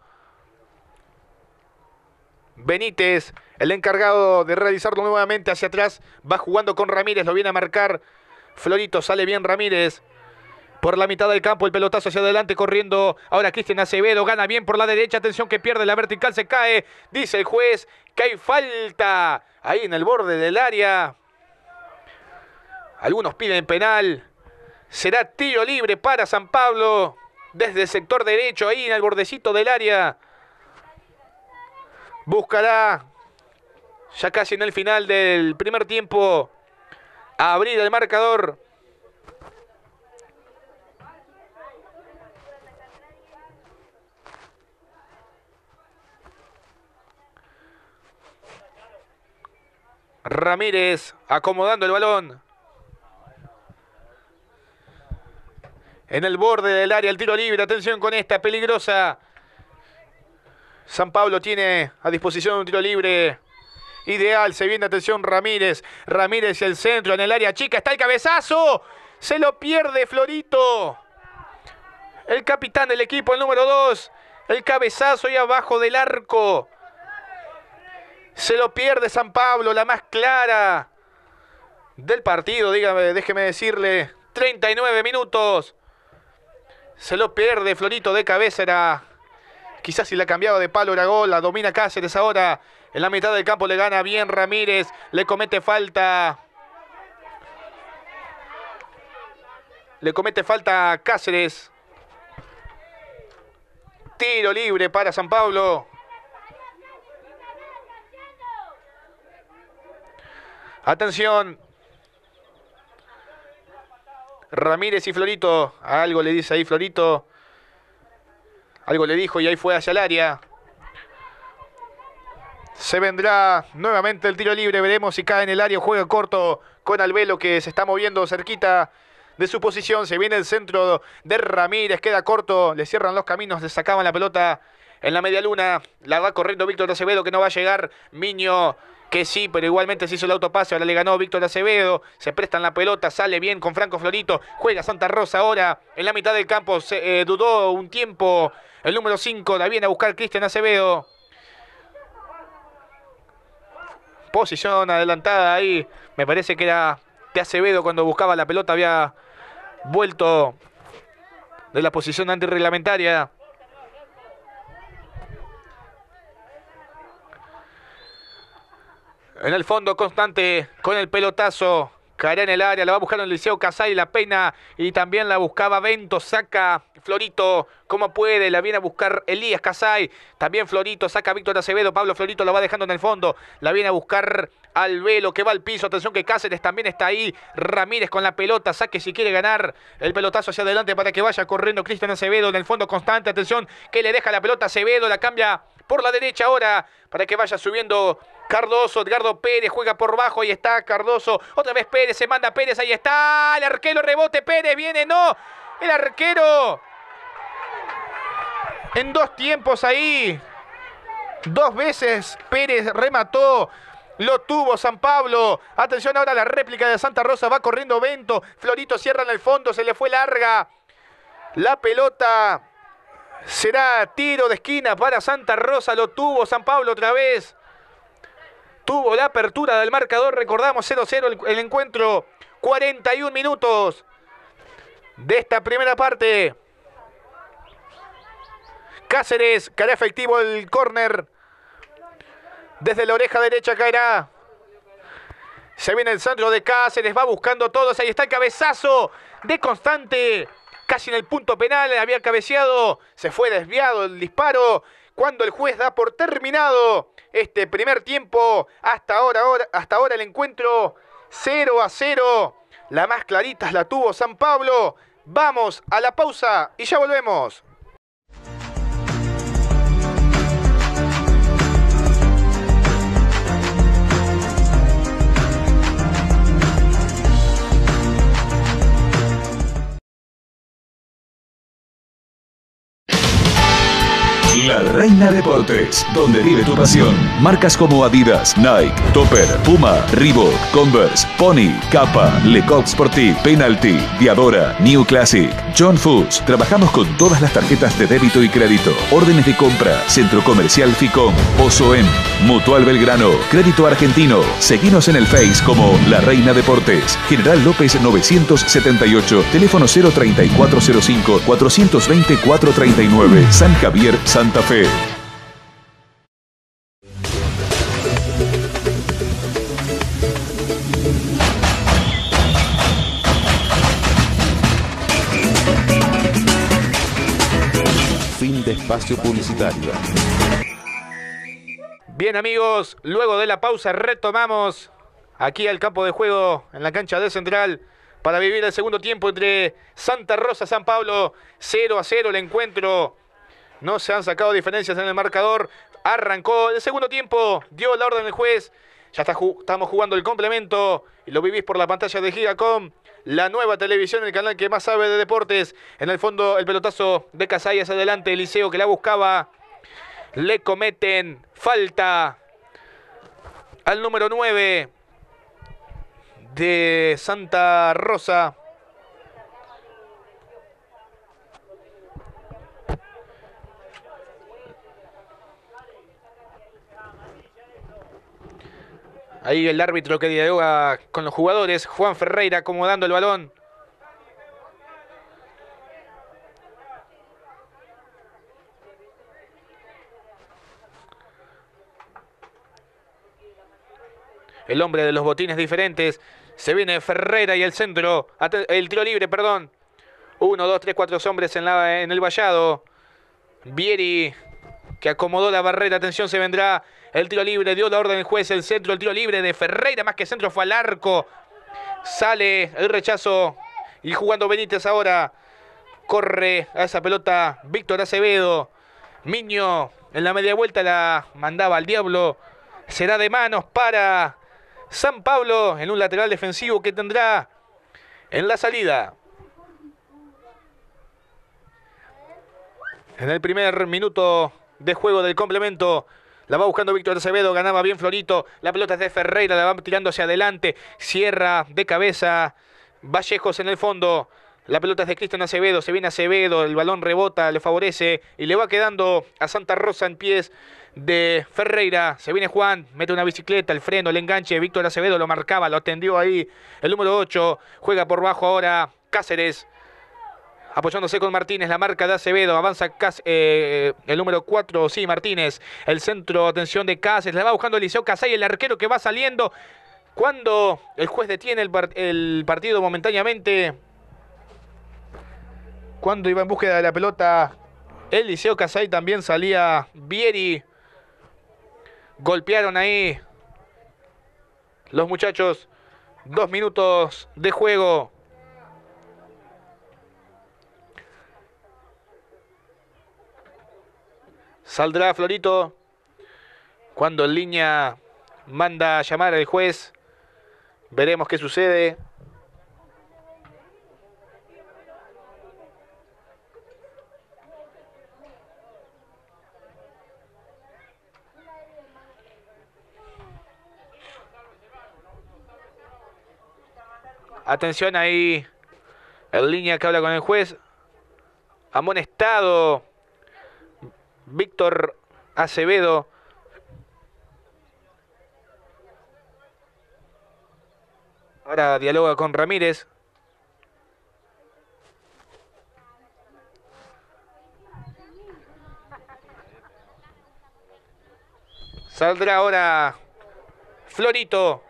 Benítez, el encargado de realizarlo nuevamente hacia atrás. Va jugando con Ramírez. Lo viene a marcar Florito. Sale bien Ramírez. Por la mitad del campo, el pelotazo hacia adelante corriendo. Ahora Cristian Acevedo gana bien por la derecha. Atención que pierde la vertical, se cae. Dice el juez que hay falta. Ahí en el borde del área. Algunos piden penal. Será tiro libre para San Pablo. Desde el sector derecho, ahí en el bordecito del área. Buscará, ya casi en el final del primer tiempo, a abrir el marcador. Ramírez acomodando el balón. En el borde del área el tiro libre. Atención con esta peligrosa. San Pablo tiene a disposición un tiro libre ideal. Se viene, atención, Ramírez. Ramírez el centro en el área chica. Está el cabezazo. Se lo pierde Florito. El capitán del equipo, el número 2. El cabezazo ahí abajo del arco. Se lo pierde San Pablo, la más clara del partido, dígame, déjeme decirle. 39 minutos. Se lo pierde Florito de cabeza. Era, quizás si la cambiaba de palo era gol. La domina Cáceres ahora. En la mitad del campo le gana bien Ramírez. Le comete falta. Le comete falta a Cáceres. Tiro libre para San Pablo. Atención. Ramírez y Florito. Algo le dice ahí Florito. Algo le dijo y ahí fue hacia el área. Se vendrá nuevamente el tiro libre. Veremos si cae en el área. Juega corto con Albelo, que se está moviendo cerquita de su posición. Se viene el centro de Ramírez. Queda corto. Le cierran los caminos. Le sacaban la pelota en la media luna. La va corriendo Víctor Acevedo, que no va a llegar. Miño, que sí, pero igualmente se hizo el autopase. Ahora le ganó Víctor Acevedo. Se prestan la pelota. Sale bien con Franco Florito. Juega Santa Rosa ahora en la mitad del campo. Se dudó un tiempo. El número 5 la viene a buscar Cristian Acevedo. Posición adelantada ahí. Me parece que era de Acevedo cuando buscaba la pelota. Había vuelto de la posición antirreglamentaria. En el fondo Constante con el pelotazo. Caerá en el área, la va a buscar el Liceo Casay, la peina y también la buscaba Bento. Saca Florito como puede, la viene a buscar Elías Casay. También Florito, saca Víctor Acevedo. Pablo Florito lo va dejando en el fondo. La viene a buscar Albelo, que va al piso. Atención que Cáceres también está ahí. Ramírez con la pelota, saque si quiere ganar. El pelotazo hacia adelante para que vaya corriendo Cristian Acevedo. En el fondo Constante, atención que le deja la pelota Acevedo. La cambia por la derecha ahora para que vaya subiendo Cardoso. Edgardo Pérez juega por bajo y está Cardoso. Otra vez Pérez, se manda Pérez, ahí está. El arquero, rebote, Pérez viene, no. El arquero. En dos tiempos ahí. Dos veces Pérez remató. Lo tuvo San Pablo. Atención ahora la réplica de Santa Rosa. Va corriendo Bento. Florito cierra en el fondo. Se le fue larga la pelota. Será tiro de esquina para Santa Rosa. Lo tuvo San Pablo otra vez. Tuvo la apertura del marcador. Recordamos 0-0 el encuentro. 41 minutos de esta primera parte. Cáceres, caerá efectivo el córner. Desde la oreja derecha caerá. Se viene el centro de Cáceres. Va buscando todos. Ahí está el cabezazo de Constante. Casi en el punto penal. Había cabeceado. Se fue desviado el disparo. Cuando el juez da por terminado este primer tiempo. Hasta ahora el encuentro 0-0. La más clarita la tuvo San Pablo. Vamos a la pausa y ya volvemos. La Reina Deportes, donde vive tu pasión. Marcas como Adidas, Nike, Topper, Puma, Reebok, Converse, Pony, Kappa, Le Coq Sportif, Penalty, Diadora, New Classic, John Foods. Trabajamos con todas las tarjetas de débito y crédito. Órdenes de compra, Centro Comercial Ficom, Pozoem, Mutual Belgrano, Crédito Argentino. Seguinos en el Face como La Reina Deportes. General López 978, teléfono 03405 420 439, San Javier, Santa Fe. Fin de espacio publicitario. Bien amigos, luego de la pausa retomamos aquí al campo de juego en la cancha de Central para vivir el segundo tiempo entre Santa Rosa y San Pablo. 0-0 el encuentro. No se han sacado diferencias en el marcador. Arrancó el segundo tiempo. Dio la orden el juez. Ya estamos jugando el complemento. Y lo vivís por la pantalla de GigaCom. La nueva televisión, el canal que más sabe de deportes. En el fondo el pelotazo de Casay hacia adelante. Eliseo que la buscaba. Le cometen falta al número 9 de Santa Rosa. Ahí el árbitro que dialoga con los jugadores. Juan Ferreira acomodando el balón. El hombre de los botines diferentes. Se viene Ferreira y el centro. El tiro libre, perdón. 1, 2, 3, 4 hombres en el vallado. Vieri, que acomodó la barrera. Atención, se vendrá el tiro libre. Dio la orden el juez. El centro, el tiro libre de Ferreira. Más que centro, fue al arco. Sale el rechazo. Y jugando Benítez ahora. Corre a esa pelota Víctor Acevedo. Miño en la media vuelta la mandaba al diablo. Será de manos para San Pablo en un lateral defensivo que tendrá en la salida. En el primer minuto de juego del complemento. La va buscando Víctor Acevedo. Ganaba bien Florito. La pelota es de Ferreira. La va tirando hacia adelante. Cierra de cabeza Vallejos en el fondo. La pelota es de Cristian Acevedo. Se viene Acevedo. El balón rebota. Le favorece. Y le va quedando a Santa Rosa en pies de Ferreira. Se viene Juan. Mete una bicicleta. El freno. El enganche. Víctor Acevedo lo marcaba. Lo atendió ahí. El número 8. Juega por bajo ahora Cáceres. Apoyándose con Martínez, la marca de Acevedo. Avanza el número 4, sí, Martínez. El centro, atención de Cáceres. La va buscando Eliseo Casay, el arquero que va saliendo. Cuando el juez detiene el partido momentáneamente. Cuando iba en búsqueda de la pelota, Eliseo Casay también salía Vieri. Golpearon ahí los muchachos. 2 minutos de juego. Saldrá Florito cuando en línea manda a llamar al juez. Veremos qué sucede. Atención ahí. En línea que habla con el juez. Amonestado Víctor Acevedo. Ahora dialoga con Ramírez. Saldrá ahora Florito.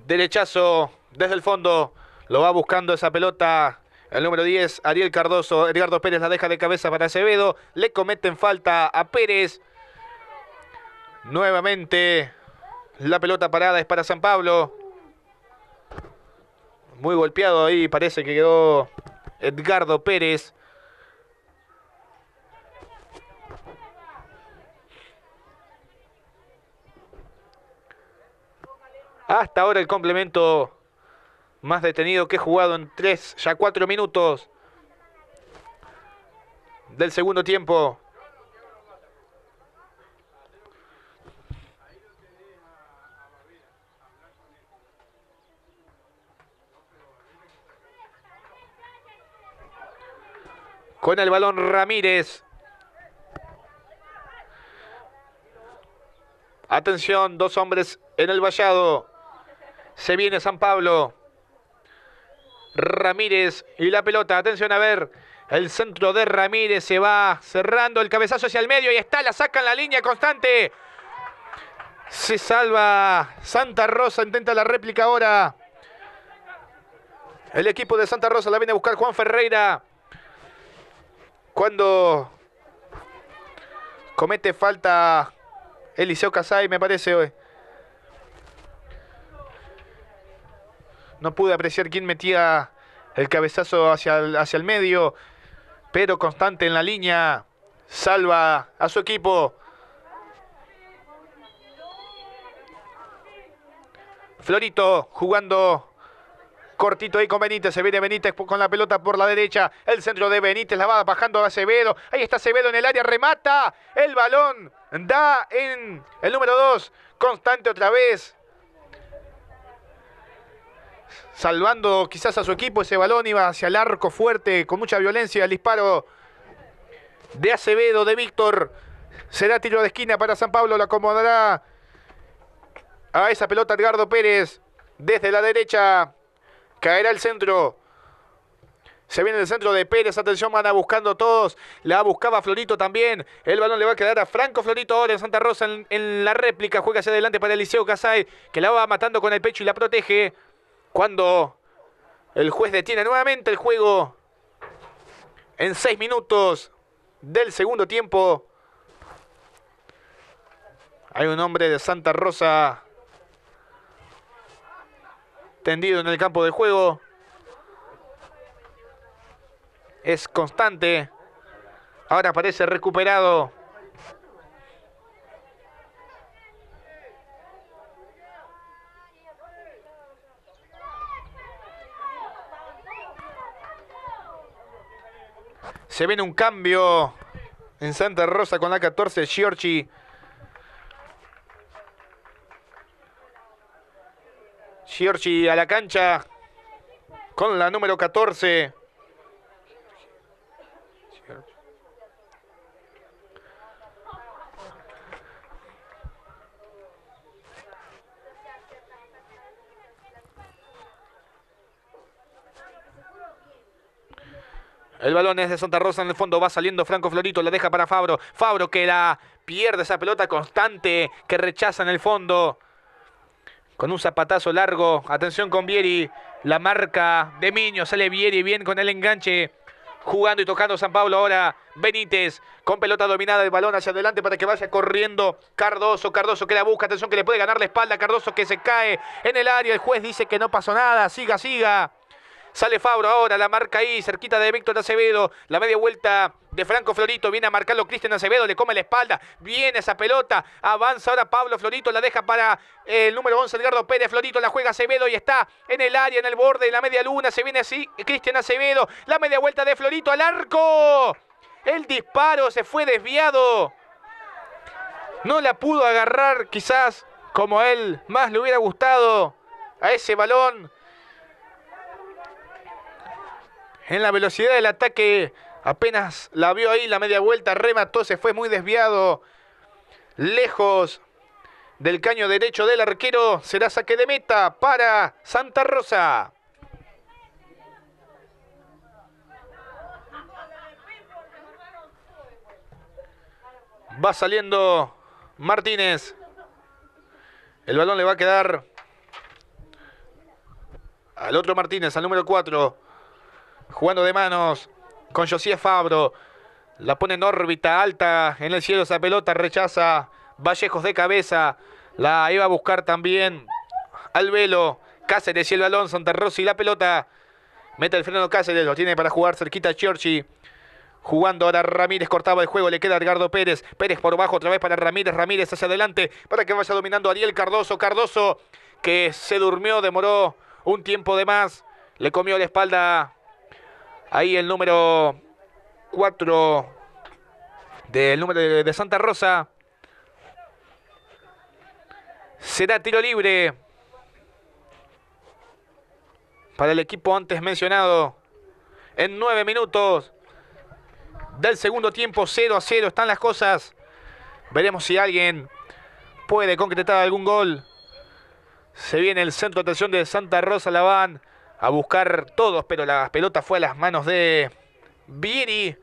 Derechazo desde el fondo. Lo va buscando esa pelota. El número 10, Ariel Cardoso. Edgardo Pérez la deja de cabeza para Acevedo. Le cometen falta a Pérez. Nuevamente la pelota parada es para San Pablo. Muy golpeado ahí. Parece que quedó Edgardo Pérez. Hasta ahora el complemento más detenido que he jugado en 3, ya 4 minutos del segundo tiempo. Con el balón Ramírez. Atención, 2 hombres en el vallado. Se viene San Pablo. Ramírez y la pelota, atención a ver, el centro de Ramírez se va cerrando, el cabezazo hacia el medio, y está, la sacan la línea constante. Se salva Santa Rosa, intenta la réplica ahora. El equipo de Santa Rosa la viene a buscar Juan Ferreira. Cuando comete falta Eliseo Casay, me parece hoy. No pude apreciar quién metía el cabezazo hacia el medio. Pero constante en la línea. Salva a su equipo. Florito jugando cortito ahí con Benítez. Se viene Benítez con la pelota por la derecha. El centro de Benítez. La va bajando a Acevedo. Ahí está Acevedo en el área. Remata. El balón da en el número 2. Constante otra vez. Salvando quizás a su equipo, ese balón iba hacia el arco fuerte, con mucha violencia, el disparo de Acevedo, de Víctor. Será tiro de esquina para San Pablo, lo acomodará a esa pelota Edgardo Pérez. Desde la derecha caerá el centro. Se viene el centro de Pérez, atención, van a buscando todos. La buscaba Florito también. El balón le va a quedar a Franco Florito ahora en Santa Rosa en la réplica. Juega hacia adelante para Eliseo Casay, que la va matando con el pecho y la protege. Cuando el juez detiene nuevamente el juego en 6 minutos del segundo tiempo. Hay un hombre de Santa Rosa tendido en el campo de juego. Es constante. Ahora parece recuperado. Se viene un cambio en Santa Rosa con la 14, Giorgi. Giorgi a la cancha con la número 14. El balón es de Santa Rosa en el fondo, va saliendo Franco Florito, la deja para Fabro. Fabro que la pierde, esa pelota constante que rechaza en el fondo. Con un zapatazo largo, atención con Vieri, la marca de Miño, sale Vieri bien con el enganche. Jugando y tocando San Pablo ahora, Benítez, con pelota dominada, el balón hacia adelante para que vaya corriendo Cardoso. Cardoso que la busca, atención que le puede ganar la espalda, Cardoso que se cae en el área, el juez dice que no pasó nada, siga, siga. Sale Fabro ahora, la marca ahí, cerquita de Víctor Acevedo. La media vuelta de Franco Florito, viene a marcarlo Cristian Acevedo, le come la espalda. Viene esa pelota, avanza ahora Pablo Florito, la deja para el número 11, Edgardo Pérez. Florito la juega Acevedo y está en el área, en el borde de la media luna. Se viene así Cristian Acevedo, la media vuelta de Florito al arco. El disparo se fue desviado. No la pudo agarrar quizás como a él más le hubiera gustado a ese balón. En la velocidad del ataque, apenas la vio ahí, la media vuelta, remató, se fue muy desviado. Lejos del caño derecho del arquero, será saque de meta para Santa Rosa. Va saliendo Martínez. El balón le va a quedar al otro Martínez, al número 4. Jugando de manos con Josías Fabro. La pone en órbita alta en el cielo esa pelota. Rechaza Vallejos de cabeza. La iba a buscar también al velo. Cáceres y el balón. Santa Rosa y la pelota. Mete el freno Cáceres. Lo tiene para jugar cerquita a Giorgi. Jugando ahora Ramírez, cortaba el juego, le queda a Edgardo Pérez. Pérez por bajo, otra vez para Ramírez. Ramírez hacia adelante para que vaya dominando Ariel Cardoso. Cardoso que se durmió, demoró un tiempo de más. Le comió la espalda. Ahí el número 4 del número de Santa Rosa. Será tiro libre para el equipo antes mencionado. En 9 minutos del segundo tiempo, 0-0 están las cosas. Veremos si alguien puede concretar algún gol. Se viene el centro de atención de Santa Rosa, la van a buscar todos, pero la pelota fue a las manos de Vieri,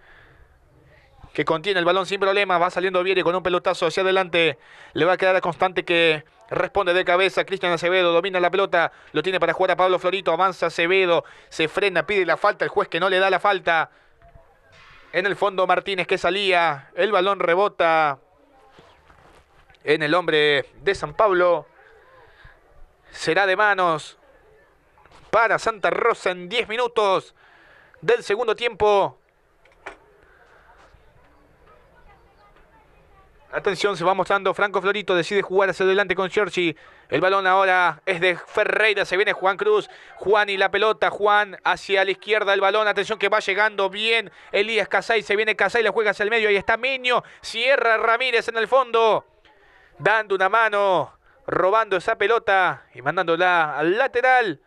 que contiene el balón sin problema. Va saliendo Vieri con un pelotazo hacia adelante. Le va a quedar a Constante, que responde de cabeza. Cristian Acevedo domina la pelota. Lo tiene para jugar a Pablo Florito. Avanza Acevedo. Se frena, pide la falta. El juez que no le da la falta. En el fondo Martínez que salía. El balón rebota en el hombre de San Pablo. Será de manos para Santa Rosa en 10 minutos del segundo tiempo. Atención, se va mostrando Franco Florito, decide jugar hacia adelante con Giorgi. El balón ahora es de Ferreira, se viene Juan Cruz. Juan y la pelota, Juan hacia la izquierda el balón. Atención que va llegando bien Elías Casay, se viene Casay, la juega hacia el medio. Ahí está Miño, cierra Ramírez en el fondo. Dando una mano, robando esa pelota y mandándola al lateral.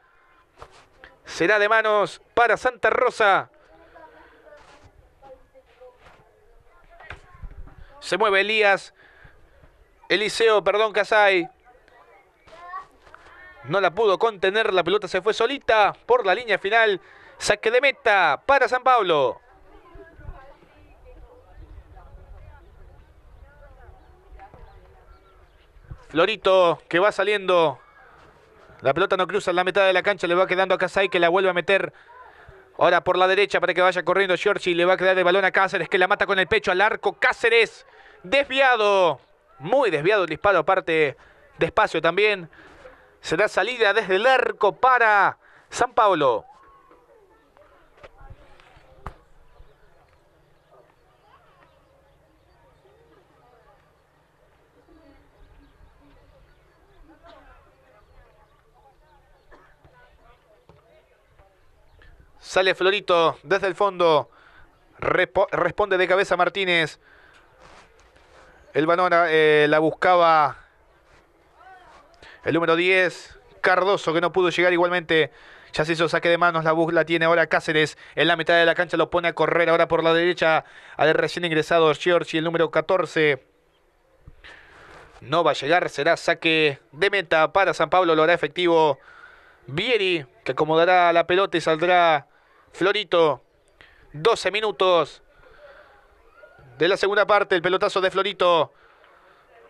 Será de manos para Santa Rosa. Se mueve Eliseo Casay. No la pudo contener, la pelota se fue solita por la línea final. Saque de meta para San Pablo. Florito que va saliendo. La pelota no cruza en la mitad de la cancha, le va quedando a Casay, que la vuelve a meter Ahora por la derecha para que vaya corriendo Giorgi. Le va a quedar el balón a Cáceres, que la mata con el pecho al arco. Cáceres desviado. Muy desviado el disparo, aparte despacio también. Será salida desde el arco para San Pablo. Sale Florito desde el fondo. Responde de cabeza Martínez. El balón la buscaba el número 10, Cardoso, que no pudo llegar igualmente. Ya se hizo saque de manos. La tiene ahora Cáceres. En la mitad de la cancha lo pone a correr ahora por la derecha al recién ingresado Giorgi, el número 14. No va a llegar. Será saque de meta para San Pablo. Lo hará efectivo Vieri, que acomodará la pelota y saldrá Florito. 12 minutos de la segunda parte. El pelotazo de Florito,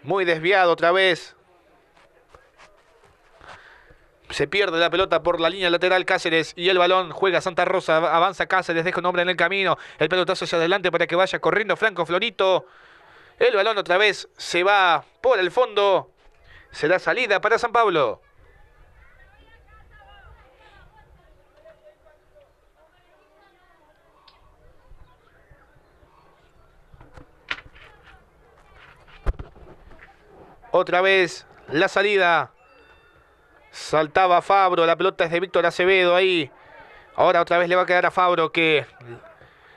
muy desviado otra vez. Se pierde la pelota por la línea lateral Cáceres y el balón juega Santa Rosa. Avanza Cáceres, deja un hombre en el camino. El pelotazo hacia adelante para que vaya corriendo Franco Florito. El balón otra vez se va por el fondo. Será salida para San Pablo. Otra vez la salida. Saltaba Fabro. La pelota es de Víctor Acevedo ahí. Ahora otra vez le va a quedar a Fabro, que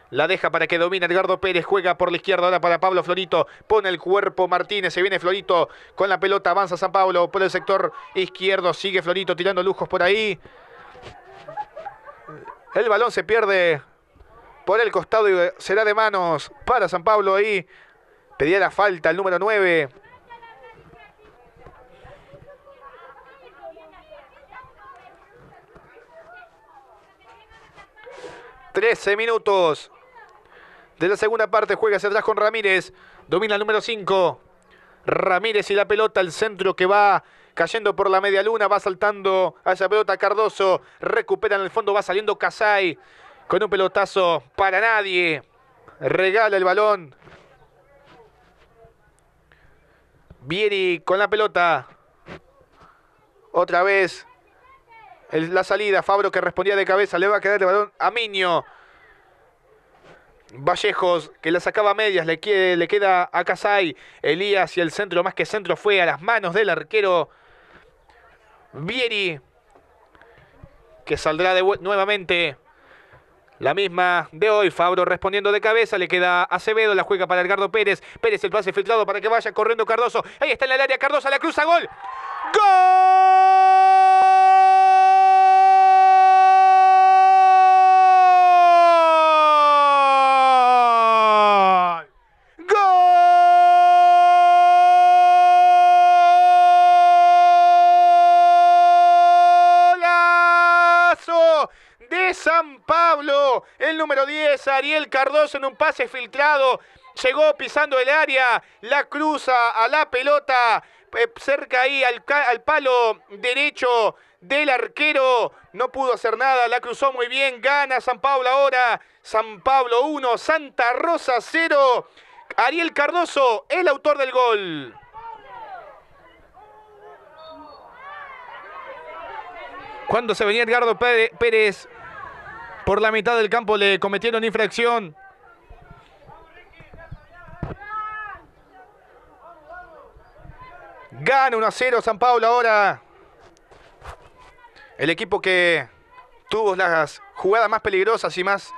la deja para que domine Edgardo Pérez. Juega por la izquierda ahora para Pablo Florito. Pone el cuerpo Martínez. Se viene Florito con la pelota. Avanza San Pablo por el sector izquierdo. Sigue Florito tirando lujos por ahí. El balón se pierde por el costado y será de manos para San Pablo ahí. Pedía la falta el número 9. ...13 minutos... ...de la segunda parte, juega hacia atrás con Ramírez... ...domina el número 5... ...Ramírez y la pelota, el centro que va... ...cayendo por la media luna... ...va saltando a esa pelota Cardoso... ...recupera en el fondo, va saliendo Casay... ...con un pelotazo para nadie... ...regala el balón... ...Vieri con la pelota... ...otra vez... La salida, Fabro, que respondía de cabeza. Le va a quedar el balón a Miño. Vallejos, que la sacaba a medias. Le queda a Casay. Elías, y el centro, más que centro, fue a las manos del arquero Vieri, que saldrá nuevamente. La misma de hoy, Fabro respondiendo de cabeza, le queda Acevedo, la juega para Edgardo Pérez. Pérez, el pase filtrado para que vaya corriendo Cardoso. Ahí está en el área Cardoso, la cruza, gol. ¡Gol! San Pablo, el número 10, Ariel Cardoso, en un pase filtrado, llegó pisando el área, la cruza a la pelota, cerca ahí al palo derecho del arquero, no pudo hacer nada, la cruzó muy bien, gana San Pablo ahora, San Pablo 1, Santa Rosa 0, Ariel Cardoso, el autor del gol. Cuando se venía Edgardo Pérez por la mitad del campo le cometieron infracción. Gana 1-0 San Pablo ahora. El equipo que tuvo las jugadas más peligrosas y más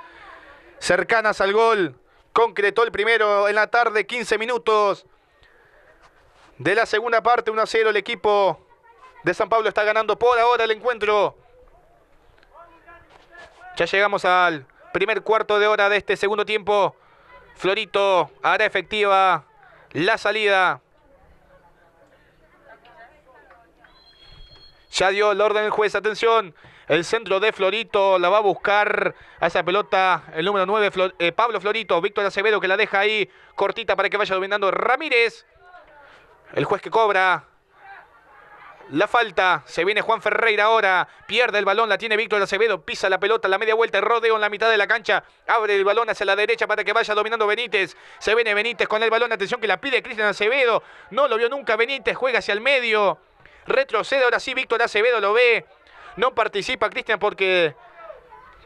cercanas al gol. Concretó el primero en la tarde, 15 minutos. De la segunda parte, 1-0 el equipo de San Pablo está ganando por ahora el encuentro. Ya llegamos al primer cuarto de hora de este segundo tiempo. Florito hará efectiva la salida. Ya dio el orden el juez. Atención. El centro de Florito la va a buscar a esa pelota. El número 9, Pablo Florito. Víctor Acevedo, que la deja ahí cortita para que vaya dominando Ramírez. El juez que cobra La falta, se viene Juan Ferreira ahora, pierde el balón, la tiene Víctor Acevedo, pisa la pelota, la media vuelta, rodeo en la mitad de la cancha, abre el balón hacia la derecha para que vaya dominando Benítez, se viene Benítez con el balón, atención que la pide Cristian Acevedo, no lo vio nunca Benítez, juega hacia el medio, retrocede, ahora sí Víctor Acevedo lo ve, no participa Cristian porque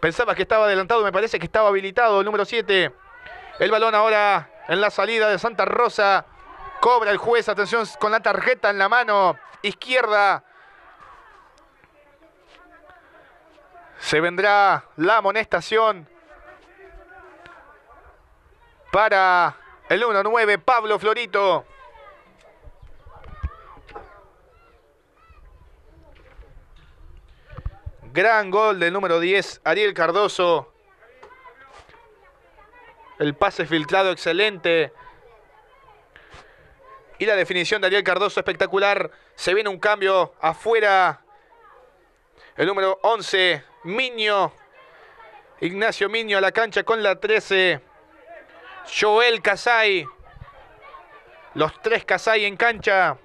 pensaba que estaba adelantado, me parece que estaba habilitado el número 7, el balón ahora en la salida de Santa Rosa, cobra el juez, atención con la tarjeta en la mano, izquierda. Se vendrá la amonestación para el 1-9, Pablo Florito. Gran gol del número 10, Ariel Cardoso. El pase filtrado excelente. Y la definición de Ariel Cardoso espectacular. Se viene un cambio afuera. El número 11, Miño. Ignacio Miño a la cancha con la 13. Joel Casay. Los tres Casay en cancha.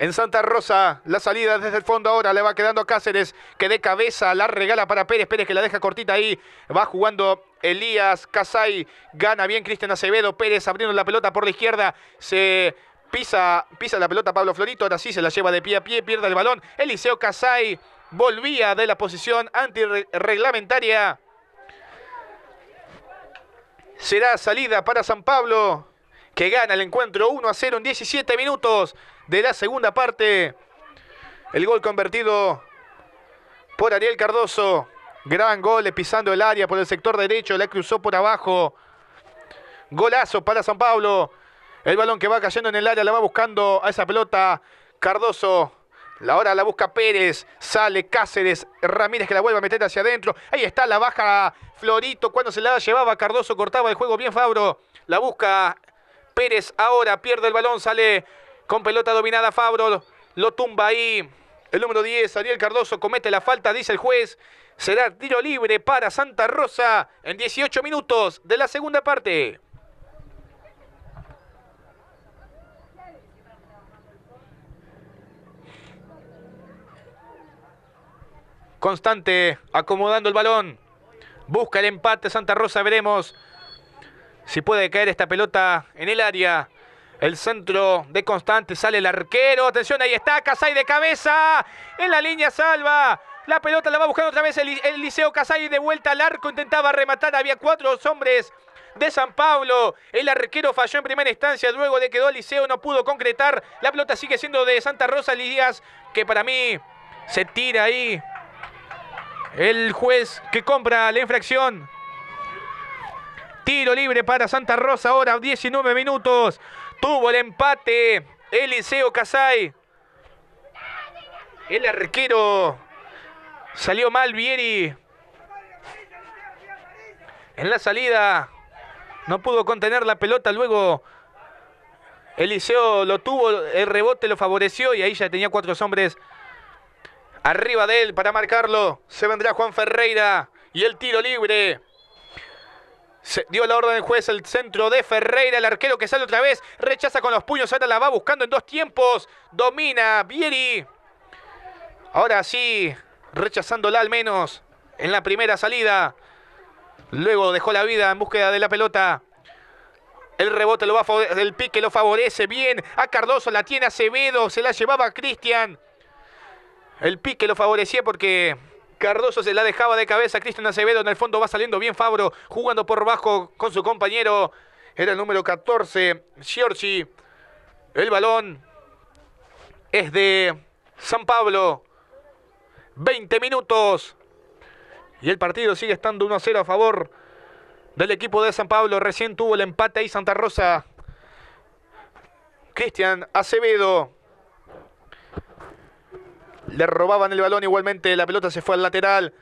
En Santa Rosa, la salida desde el fondo ahora le va quedando a Cáceres, que de cabeza la regala para Pérez. Pérez que la deja cortita ahí. Va jugando Elías Casay, gana bien Cristian Acevedo, Pérez abriendo la pelota por la izquierda, se pisa la pelota Pablo Florito, ahora sí se la lleva de pie a pie, pierde el balón, Eliseo Casay volvía de la posición antirreglamentaria. Será salida para San Pablo, que gana el encuentro 1-0 en 17 minutos de la segunda parte. El gol convertido por Ariel Cardoso. Gran gol, pisando el área por el sector derecho, la cruzó por abajo. Golazo para San Pablo. El balón que va cayendo en el área, la va buscando a esa pelota Cardoso. Ahora la busca Pérez, sale Cáceres, Ramírez que la vuelve a meter hacia adentro. Ahí está, la baja Florito, cuando se la llevaba Cardoso cortaba el juego bien Fabro. La busca Pérez ahora, pierde el balón, sale con pelota dominada Fabro. Lo tumba ahí. El número 10, Ariel Cardoso, comete la falta, dice el juez. Será tiro libre para Santa Rosa en 18 minutos de la segunda parte. Constante acomodando el balón. Busca el empate Santa Rosa, veremos si puede caer esta pelota en el área. El centro de Constante, sale el arquero. Atención, ahí está Casay de cabeza. En la línea salva. La pelota la va buscando otra vez Eliseo Casay, de vuelta al arco, intentaba rematar, había cuatro hombres de San Pablo, el arquero falló en primera instancia, luego le quedó Eliseo, no pudo concretar, la pelota sigue siendo de Santa Rosa, Elías, que para mí se tira ahí, el juez que compra la infracción. Tiro libre para Santa Rosa, ahora 19 minutos, tuvo el empate Eliseo Casay, el arquero. Salió mal Vieri. En la salida no pudo contener la pelota. Luego Eliseo lo tuvo, el rebote lo favoreció y ahí ya tenía cuatro hombres arriba de él para marcarlo. Se vendrá Juan Ferreira y el tiro libre. Se dio la orden del juez, el centro de Ferreira, el arquero que sale otra vez. Rechaza con los puños, ahora la va buscando en dos tiempos. Domina Vieri. Ahora sí, rechazándola al menos en la primera salida. Luego dejó la vida en búsqueda de la pelota. El rebote lo va a favorecer, el pique lo favorece bien a Cardoso, la tiene Acevedo, se la llevaba Cristian. El pique lo favorecía porque Cardoso se la dejaba de cabeza. Cristian Acevedo en el fondo, va saliendo bien Fabro, jugando por bajo con su compañero. Era el número 14, Giorgi. El balón es de San Pablo. 20 minutos y el partido sigue estando 1-0 a favor del equipo de San Pablo. Recién tuvo el empate ahí Santa Rosa. Cristian Acevedo le robaban el balón igualmente, la pelota se fue al lateral.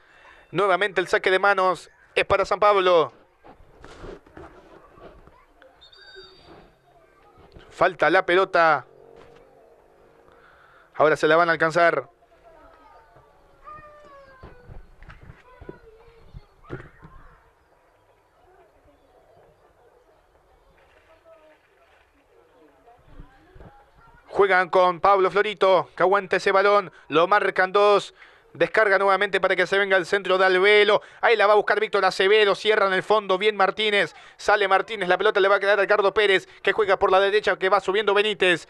Nuevamente el saque de manos es para San Pablo. Falta la pelota. Ahora se la van a alcanzar. Juegan con Pablo Florito, que aguanta ese balón, lo marcan dos. Descarga nuevamente para que se venga el centro de Albelo. Ahí la va a buscar Víctor Acevedo. Cierra en el fondo. Bien Martínez. Sale Martínez. La pelota le va a quedar a Ricardo Pérez, que juega por la derecha, que va subiendo Benítez.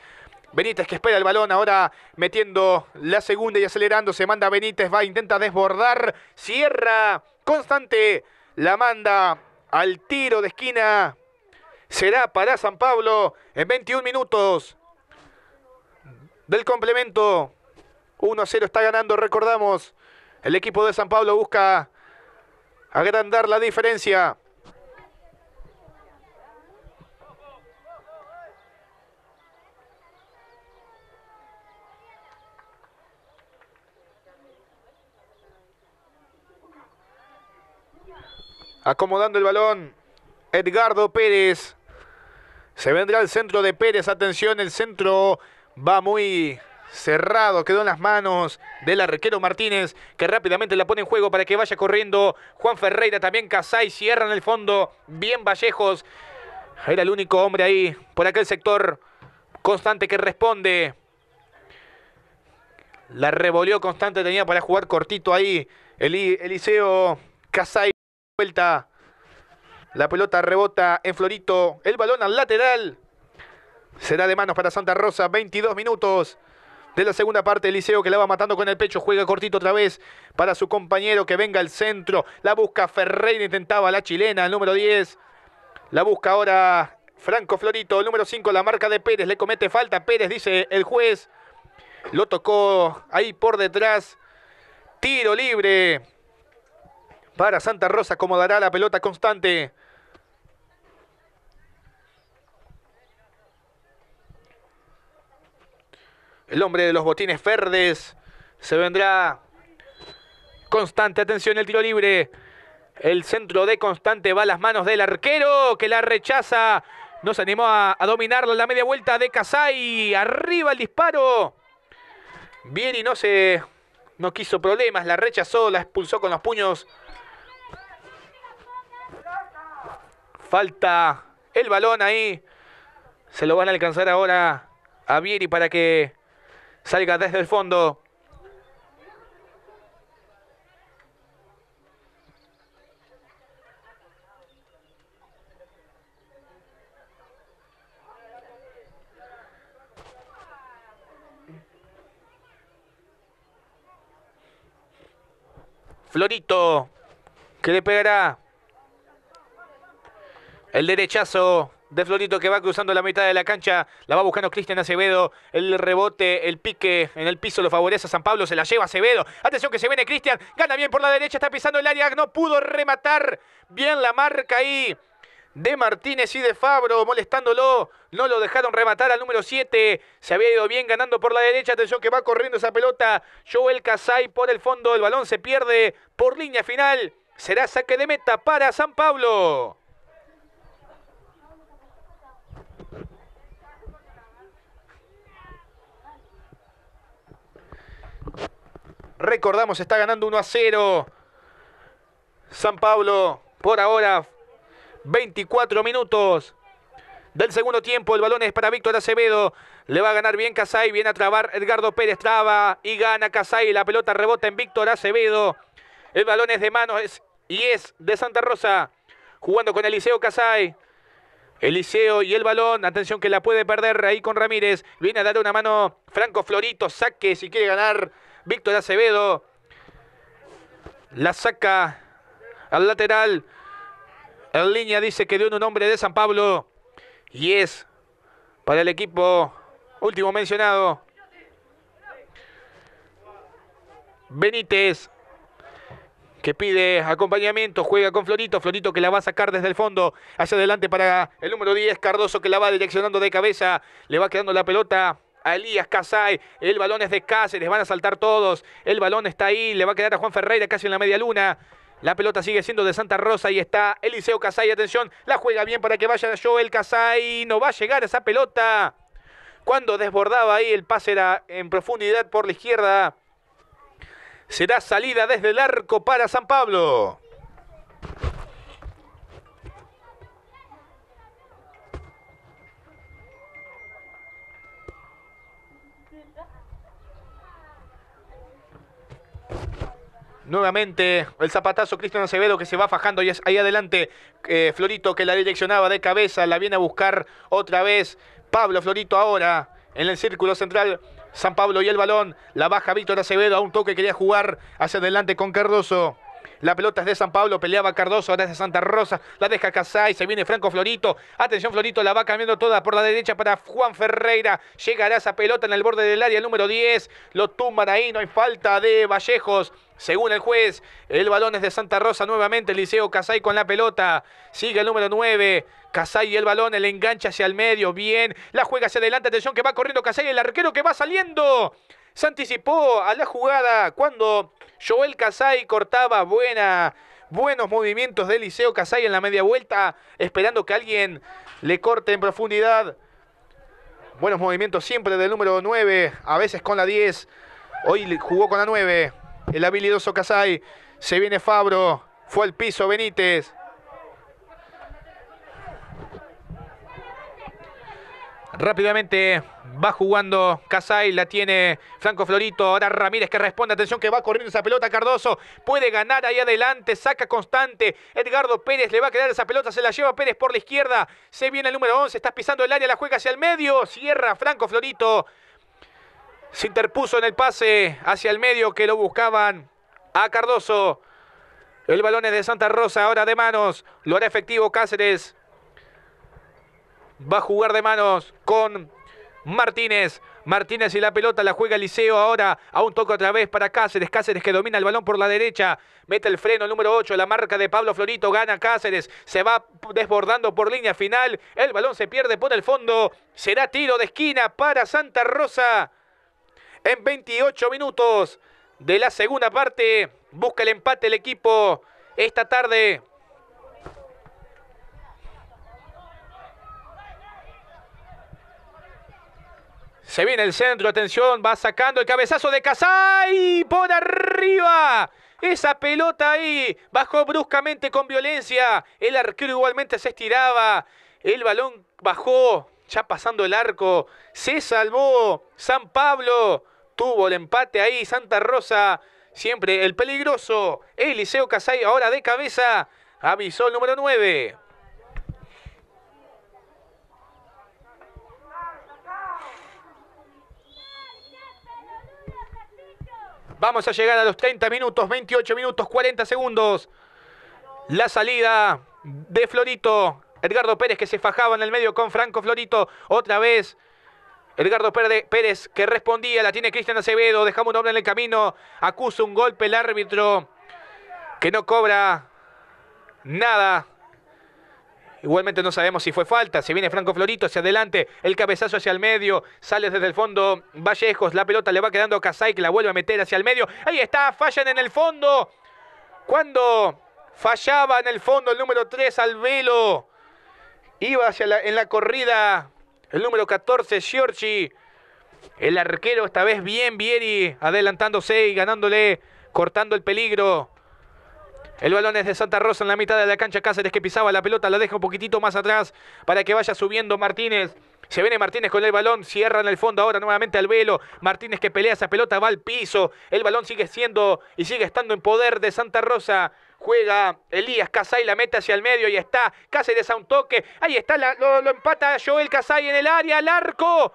Benítez que espera el balón. Ahora metiendo la segunda y acelerando. Se manda Benítez. Va, intenta desbordar. Cierra. Constante. La manda al tiro de esquina. Será para San Pablo en 21 minutos del complemento. 1-0 está ganando, recordamos. El equipo de San Pablo busca agrandar la diferencia. Acomodando el balón, Edgardo Pérez. Se vendrá el centro de Pérez. Atención, el centro va muy cerrado, quedó en las manos del arquero Martínez, que rápidamente la pone en juego para que vaya corriendo Juan Ferreira, también Casay, cierra en el fondo, bien Vallejos, era el único hombre ahí, por aquel sector, Constante que responde, la revolvió Constante, tenía para jugar cortito ahí, Eliseo Casay, vuelta, la pelota rebota en Florito, el balón al lateral, será de manos para Santa Rosa, 22 minutos, de la segunda parte. Eliseo que la va matando con el pecho. Juega cortito otra vez para su compañero que venga al centro. La busca Ferreira. Intentaba la chilena, el número 10. La busca ahora Franco Florito. El número 5, la marca de Pérez. Le comete falta. Pérez, dice el juez. Lo tocó ahí por detrás. Tiro libre para Santa Rosa. Acomodará la pelota Constante. El hombre de los botines verdes se vendrá. Constante, atención, el tiro libre. El centro de Constante va a las manos del arquero que la rechaza. No se animó a dominarla. La media vuelta de Casay. Arriba el disparo. Bien y no quiso problemas. La rechazó, la expulsó con los puños. Falta el balón ahí. Se lo van a alcanzar ahora a Vieri para que salga desde el fondo. Florito, que le pegará. El derechazo de Florito que va cruzando la mitad de la cancha. La va buscando Cristian Acevedo. El rebote, el pique en el piso lo favorece a San Pablo. Se la lleva Acevedo. Atención que se viene Cristian. Gana bien por la derecha. Está pisando el área. No pudo rematar. Bien la marca ahí de Martínez y de Fabro. Molestándolo. No lo dejaron rematar al número 7. Se había ido bien ganando por la derecha. Atención que va corriendo esa pelota. Joel Casay por el fondo. El balón se pierde por línea final. Será saque de meta para San Pablo. Recordamos, está ganando 1-0. San Pablo, por ahora, 24 minutos del segundo tiempo. El balón es para Víctor Acevedo. Le va a ganar bien Casay. Viene a trabar Edgardo Pérez. Traba y gana Casay. La pelota rebota en Víctor Acevedo. El balón es de manos y es de Santa Rosa. Jugando con Eliseo Casay. Eliseo y el balón. Atención que la puede perder ahí con Ramírez. Viene a dar una mano Franco Florito. Saque si quiere ganar Víctor Acevedo. La saca al lateral. En línea dice que dio un hombre de San Pablo. Y es para el equipo último mencionado. Benítez, que pide acompañamiento, juega con Florito. Florito que la va a sacar desde el fondo. Hacia adelante para el número 10, Cardoso, que la va direccionando de cabeza. Le va quedando la pelota a Elías Casay. El balón es de Cáceres, van a saltar todos. El balón está ahí, le va a quedar a Juan Ferreira casi en la media luna. La pelota sigue siendo de Santa Rosa y está Eliseo Casay. Atención, la juega bien para que vaya Joel Casay. No va a llegar esa pelota. Cuando desbordaba ahí, el pase era en profundidad por la izquierda. Será salida desde el arco para San Pablo. Nuevamente el zapatazo Cristian Acevedo, que se va fajando y es ahí adelante Florito, que la direccionaba de cabeza. La viene a buscar otra vez Pablo Florito ahora en el círculo central. San Pablo y el balón. La baja Víctor Acevedo, a un toque quería jugar hacia adelante con Cardoso. La pelota es de San Pablo, peleaba Cardoso, ahora es de Santa Rosa, la deja Casay, se viene Franco Florito. Atención Florito, la va cambiando toda por la derecha para Juan Ferreira. Llegará esa pelota en el borde del área, el número 10. Lo tumban ahí, no hay falta de Vallejos. Según el juez, el balón es de Santa Rosa nuevamente. Liceo Casay con la pelota. Sigue el número 9. Casay y el balón, el enganche hacia el medio. Bien, la juega hacia adelante. Atención que va corriendo Casay, el arquero que va saliendo. Se anticipó a la jugada cuando Joel Casay cortaba. Buenos movimientos de Liceo Casay en la media vuelta, esperando que alguien le corte en profundidad. Buenos movimientos siempre del número 9, a veces con la 10. Hoy jugó con la 9, el habilidoso Casay. Se viene Fabro, fue al piso Benítez. Rápidamente va jugando Casay, la tiene Franco Florito, ahora Ramírez que responde, atención que va corriendo esa pelota, Cardoso puede ganar ahí adelante, saca Constante, Edgardo Pérez le va a quedar esa pelota, se la lleva Pérez por la izquierda, se viene el número 11, está pisando el área, la juega hacia el medio, cierra Franco Florito, se interpuso en el pase hacia el medio que lo buscaban a Cardoso. El balón es de Santa Rosa, ahora de manos, lo hará efectivo Cáceres. Va a jugar de manos con Martínez. Martínez y la pelota la juega Liceo ahora. A un toque otra vez para Cáceres. Cáceres que domina el balón por la derecha. Mete el freno el número 8. La marca de Pablo Florito. Gana Cáceres. Se va desbordando por línea final. El balón se pierde por el fondo. Será tiro de esquina para Santa Rosa. En 28 minutos de la segunda parte. Busca el empate el equipo esta tarde. Se viene el centro, atención, va sacando el cabezazo de Casay por arriba. Esa pelota ahí bajó bruscamente con violencia. El arquero igualmente se estiraba. El balón bajó, ya pasando el arco. Se salvó San Pablo. Tuvo el empate ahí Santa Rosa. Siempre el peligroso Eliseo Casay, ahora de cabeza. Avisó el número 9. Vamos a llegar a los 30 minutos, 28 minutos, 40 segundos. La salida de Florito. Edgardo Pérez que se fajaba en el medio con Franco Florito. Otra vez Edgardo Pérez que respondía. La tiene Cristian Acevedo. Dejamos un hombre en el camino. Acusa un golpe el árbitro que no cobra nada. Igualmente no sabemos si fue falta. Se viene Franco Florito hacia adelante. El cabezazo hacia el medio. Sale desde el fondo Vallejos. La pelota le va quedando a Casay, que la vuelve a meter hacia el medio. Ahí está. Fallan en el fondo. Cuando fallaba en el fondo el número 3 al velo. Iba hacia en la corrida el número 14 Giorgi. El arquero esta vez bien Vieri. Adelantándose y ganándole. Cortando el peligro. El balón es de Santa Rosa en la mitad de la cancha. Cáceres que pisaba la pelota, la deja un poquitito más atrás para que vaya subiendo Martínez. Se viene Martínez con el balón, cierra en el fondo ahora nuevamente al velo. Martínez que pelea esa pelota, va al piso. El balón sigue siendo y sigue estando en poder de Santa Rosa. Juega Elías Casay, la mete hacia el medio y está Cáceres a un toque. Ahí está, lo empata Joel Casay en el área, al arco.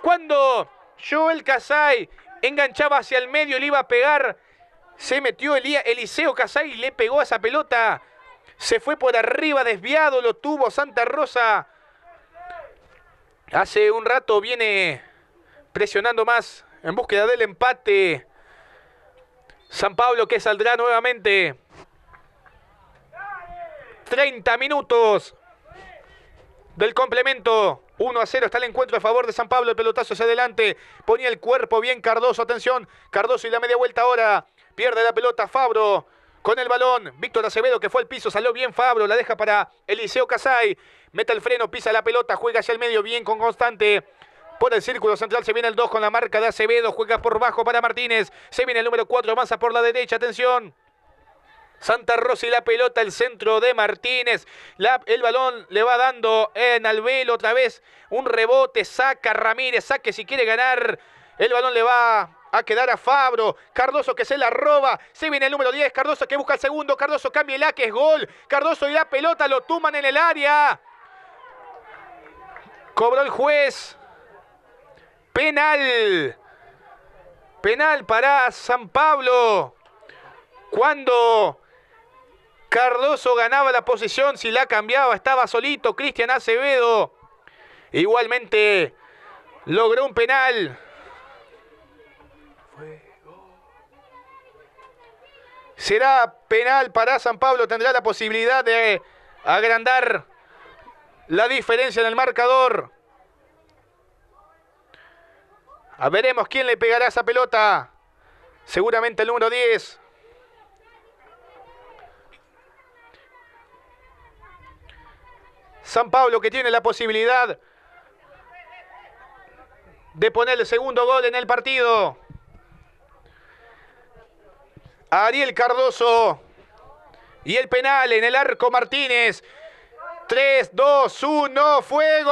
Cuando Joel Casay enganchaba hacia el medio, le iba a pegar. Se metió Eliseo Casay y le pegó a esa pelota. Se fue por arriba, desviado, lo tuvo Santa Rosa. Hace un rato viene presionando más en búsqueda del empate. San Pablo que saldrá nuevamente. 30 minutos del complemento. 1-0 está el encuentro a favor de San Pablo. El pelotazo hacia adelante. Ponía el cuerpo bien Cardoso. Atención, Cardoso y la media vuelta ahora. Pierde la pelota Fabro con el balón. Víctor Acevedo que fue al piso. Salió bien Fabro. La deja para Eliseo Casay. Mete el freno. Pisa la pelota. Juega hacia el medio. Bien con Constante. Por el círculo central se viene el 2 con la marca de Acevedo. Juega por bajo para Martínez. Se viene el número 4. Avanza por la derecha. Atención. Santa Rosa y la pelota, el centro de Martínez. El balón le va dando en al velo otra vez. Un rebote, saca Ramírez, saque si quiere ganar El balón le va a quedar a Fabro. Cardoso que se la roba. Se viene el número 10. Cardoso que busca el segundo. Cardoso cambia el A, que es gol. Cardoso y la pelota lo tuman en el área. Cobró el juez. Penal. Penal para San Pablo. Cuando Cardoso ganaba la posición, si la cambiaba, estaba solito Cristian Acevedo. Igualmente logró un penal. Será penal para San Pablo. Tendrá la posibilidad de agrandar la diferencia en el marcador. A veremos quién le pegará esa pelota. Seguramente el número 10. San Pablo que tiene la posibilidad de poner el segundo gol en el partido. Ariel Cardoso y el penal en el arco Martínez. 3, 2, 1, ¡fue gol!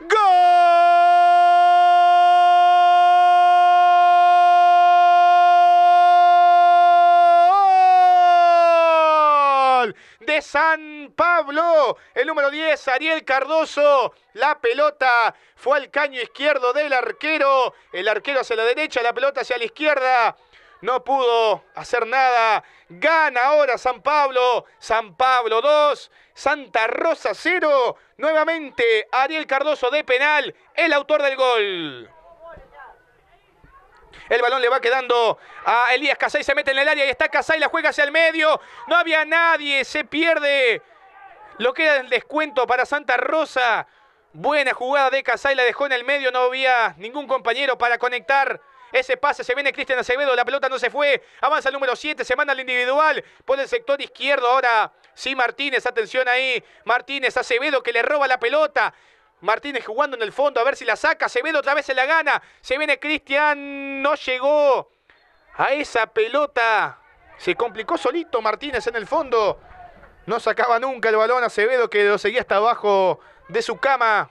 ¡Gol! De San Pablo, el número 10, Ariel Cardoso. La pelota fue al caño izquierdo del arquero. El arquero hacia la derecha, la pelota hacia la izquierda. No pudo hacer nada. Gana ahora San Pablo. San Pablo 2, Santa Rosa 0. Nuevamente Ariel Cardoso de penal, el autor del gol. El balón le va quedando a Elías Casay. Se mete en el área y está Casay. La juega hacia el medio. No había nadie. Se pierde. Lo queda el descuento para Santa Rosa. Buena jugada de Casay. La dejó en el medio. No había ningún compañero para conectar. Ese pase, se viene Cristian Acevedo, la pelota no se fue. Avanza el número 7, se manda al individual por el sector izquierdo. Ahora sí Martínez, atención ahí. Martínez, Acevedo que le roba la pelota. Martínez jugando en el fondo, a ver si la saca. Acevedo otra vez se la gana. Se viene Cristian, no llegó a esa pelota. Se complicó solito Martínez en el fondo. No sacaba nunca el balón Acevedo, que lo seguía hasta abajo de su cama.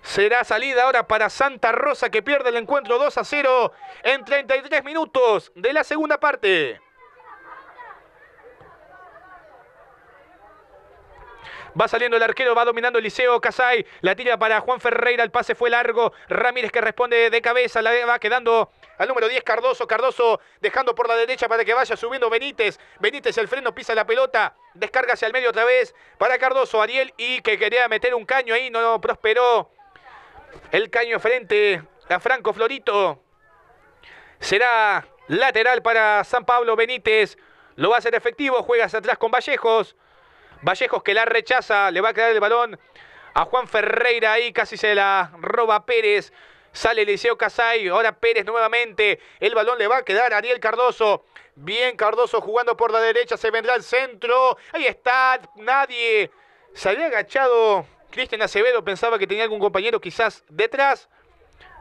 Será salida ahora para Santa Rosa, que pierde el encuentro 2-0 en 33 minutos de la segunda parte. Va saliendo el arquero, va dominando Eliseo Casay. La tira para Juan Ferreira, el pase fue largo. Ramírez que responde de cabeza, la va quedando al número 10 Cardoso. Cardoso dejando por la derecha para que vaya subiendo Benítez. Benítez el freno, pisa la pelota. Descarga hacia el medio otra vez para Cardoso. Ariel y que quería meter un caño ahí, no prosperó. El caño frente a Franco Florito. Será lateral para San Pablo. Benítez lo va a hacer efectivo. Juega hacia atrás con Vallejos. Vallejos que la rechaza. Le va a quedar el balón a Juan Ferreira. Ahí casi se la roba Pérez. Sale Eliseo Casay. Ahora Pérez nuevamente. El balón le va a quedar a Ariel Cardoso. Bien Cardoso jugando por la derecha. Se vendrá al centro. Ahí está. Nadie. Se había agachado Cristian Acevedo, pensaba que tenía algún compañero quizás detrás.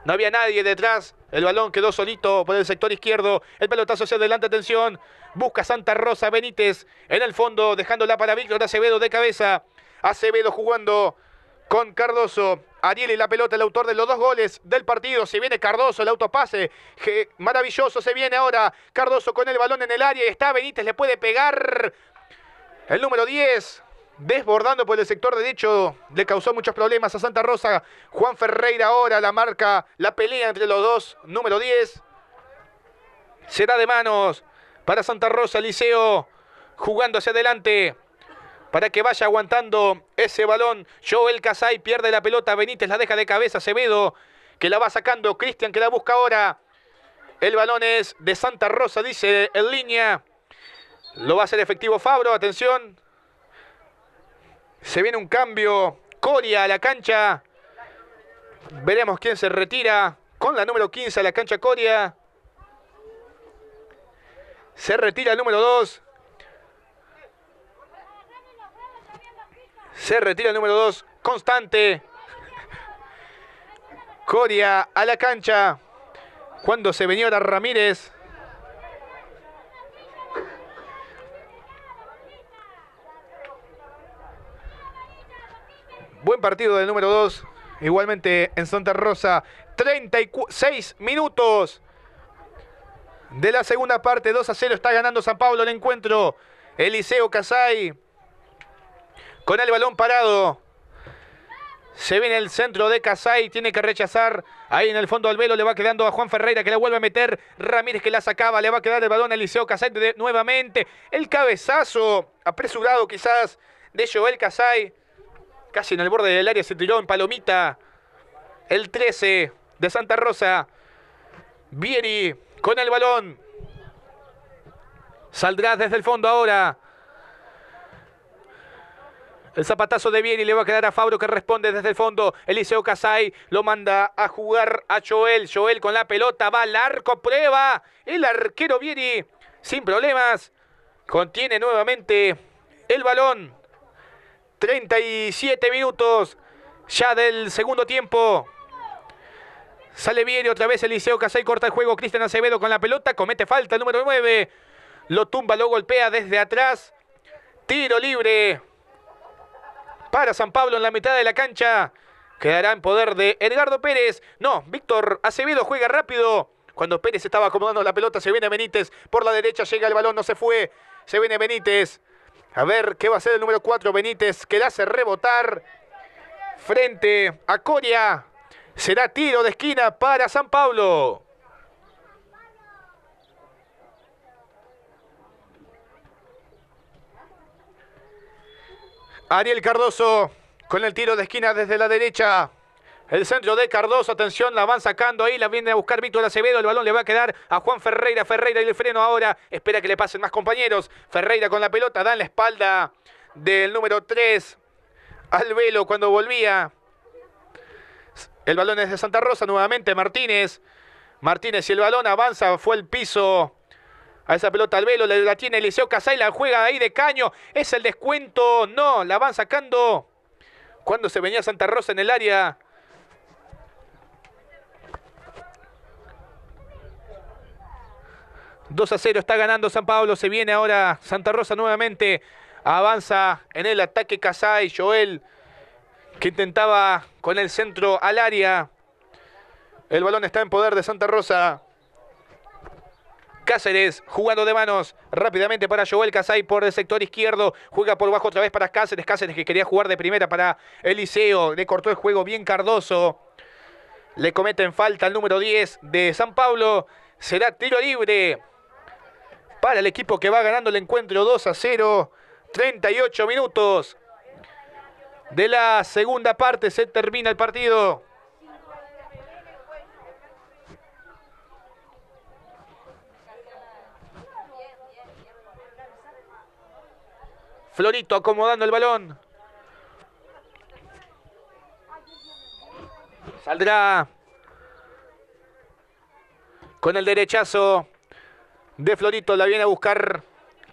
No había nadie detrás. El balón quedó solito por el sector izquierdo. El pelotazo hacia adelante, atención. Busca Santa Rosa. Benítez en el fondo, dejándola para Víctor Acevedo de cabeza. Acevedo jugando con Cardoso. Ariel y la pelota, el autor de los dos goles del partido. Se viene Cardoso, el autopase. Maravilloso, se viene ahora Cardoso con el balón en el área. Está Benítez, le puede pegar. El número 10... desbordando por el sector derecho, le causó muchos problemas a Santa Rosa. Juan Ferreira ahora la marca, la pelea entre los dos, número 10. Será de manos para Santa Rosa. Eliseo jugando hacia adelante para que vaya aguantando ese balón. Joel Casay pierde la pelota, Benítez la deja de cabeza, Acevedo que la va sacando, Cristian que la busca ahora. El balón es de Santa Rosa, dice en línea. Lo va a hacer efectivo Fabro, atención. Se viene un cambio. Coria a la cancha. Veremos quién se retira. Con la número 15 a la cancha Coria. Se retira el número 2. Se retira el número 2. Constante. Coria a la cancha. Cuando se venía ahora Ramírez. Buen partido del número 2. Igualmente en Santa Rosa. 36 minutos de la segunda parte. 2-0 está ganando San Pablo el encuentro. Eliseo Casay con el balón parado. Se viene el centro de Casay, tiene que rechazar. Ahí en el fondo del velo le va quedando a Juan Ferreira, que la vuelve a meter. Ramírez, que la sacaba, le va a quedar el balón a Eliseo Casay nuevamente. El cabezazo apresurado quizás de Joel Casay. Casi en el borde del área se tiró en palomita. El 13 de Santa Rosa. Vieri con el balón. Saldrá desde el fondo ahora. El zapatazo de Vieri le va a quedar a Fabro, que responde desde el fondo. Eliseo Casay lo manda a jugar a Joel. Joel con la pelota va al arco, prueba. El arquero Vieri sin problemas. Contiene nuevamente el balón. 37 minutos ya del segundo tiempo. Sale Vieri otra vez. Eliseo Casay corta el juego. Cristian Acevedo con la pelota. Comete falta el número 9. Lo tumba, lo golpea desde atrás. Tiro libre para San Pablo en la mitad de la cancha. Quedará en poder de Edgardo Pérez. No, Víctor Acevedo juega rápido. Cuando Pérez estaba acomodando la pelota, se viene Benítez. Por la derecha llega el balón, no se fue. Se viene Benítez. A ver qué va a hacer el número 4, Benítez, que la hace rebotar frente a Coria. Será tiro de esquina para San Pablo. Ariel Cardoso con el tiro de esquina desde la derecha. El centro de Cardoso, atención, la van sacando ahí, la viene a buscar Víctor Acevedo, el balón le va a quedar a Juan Ferreira. Ferreira y el freno ahora, espera que le pasen más compañeros. Ferreira con la pelota, da en la espalda del número 3 al velo cuando volvía. El balón es de Santa Rosa, nuevamente Martínez. Martínez y el balón avanza, fue el piso. A esa pelota al velo, la tiene Eliseo Casay, la juega ahí de caño. Es el descuento, no, la van sacando. Cuando se venía Santa Rosa en el área. ...2-0 está ganando San Pablo, se viene ahora Santa Rosa nuevamente. Avanza en el ataque Casay, Joel, que intentaba con el centro al área. El balón está en poder de Santa Rosa. Cáceres jugando de manos rápidamente para Joel Casay por el sector izquierdo. Juega por bajo otra vez para Cáceres. Cáceres, que quería jugar de primera para Eliseo. Le cortó el juego bien Cardoso. Le cometen falta al número 10 de San Pablo. Será tiro libre para el equipo que va ganando el encuentro 2-0. 38 minutos de la segunda parte. Se termina el partido. Florito acomodando el balón. Saldrá con el derechazo de Florito. La viene a buscar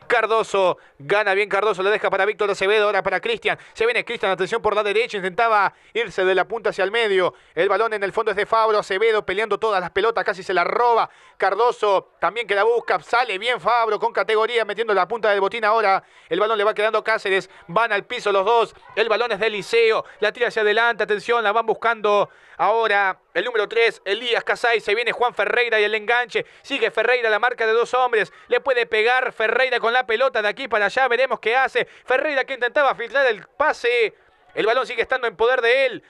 Cardoso. Gana bien Cardoso. La deja para Víctor Acevedo. Ahora para Cristian. Se viene Cristian. Atención por la derecha. Intentaba irse de la punta hacia el medio. El balón en el fondo es de Fabro. Acevedo peleando todas las pelotas. Casi se la roba Cardoso. También que la busca. Sale bien Fabro con categoría. Metiendo la punta del botín ahora. El balón le va quedando a Cáceres. Van al piso los dos. El balón es de Eliseo. La tira hacia adelante. Atención. La van buscando ahora el número 3. Elías Casay. Se viene Juan Ferreira y el enganche. Sigue Ferreira. La marca de dos hombres. Le puede pegar Ferreira con la pelota de aquí para allá. Veremos qué hace. Ferreira, que intentaba filtrar el pase. El balón sigue estando en poder de él.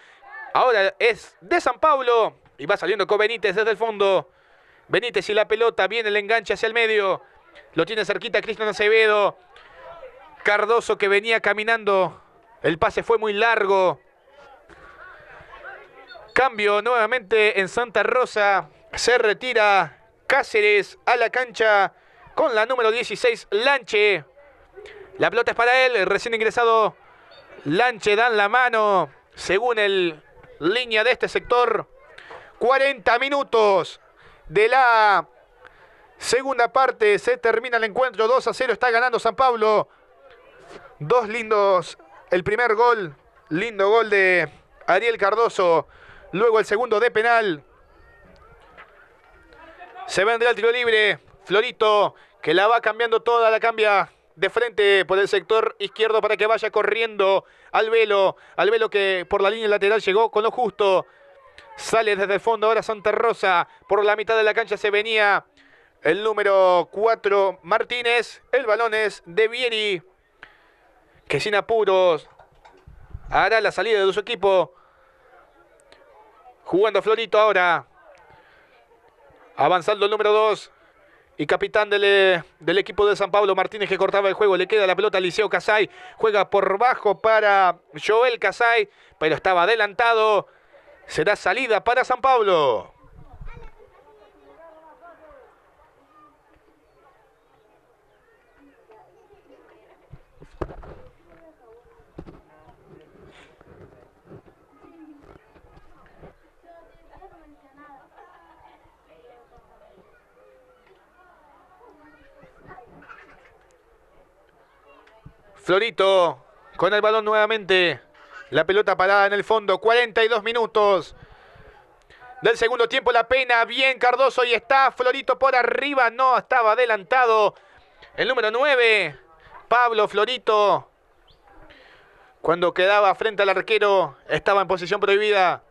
Ahora es de San Pablo. Y va saliendo con Benítez desde el fondo. Benítez y la pelota. Viene el enganche hacia el medio. Lo tiene cerquita Cristian Acevedo. Cardoso, que venía caminando. El pase fue muy largo. Cambio nuevamente en Santa Rosa. Se retira Cáceres a la cancha con la número 16, Lanche. La pelota es para él. El recién ingresado Lanche, dan la mano según el línea de este sector. 40 minutos de la segunda parte. Se termina el encuentro. 2-0 está ganando San Pablo. Dos lindos. El primer gol, lindo gol de Ariel Cardoso. Luego el segundo de penal. Se vendrá el tiro libre. Florito, que la va cambiando toda, la cambia de frente por el sector izquierdo para que vaya corriendo al velo que por la línea lateral llegó con lo justo. Sale desde el fondo ahora Santa Rosa, por la mitad de la cancha se venía el número 4 Martínez, el balón es de Vieri, que sin apuros hará la salida de su equipo. Jugando Florito ahora, avanzando el número 2 y capitán del equipo de San Pablo, Martínez, que cortaba el juego. Le queda la pelota a Liceo Casay, juega por bajo para Joel Casay, pero estaba adelantado. Será salida para San Pablo. Florito con el balón nuevamente. La pelota parada en el fondo. 42 minutos del segundo tiempo. La pena. Bien Cardoso. Y está Florito por arriba. No, estaba adelantado el número 9. Pablo Florito. Cuando quedaba frente al arquero, estaba en posición prohibida.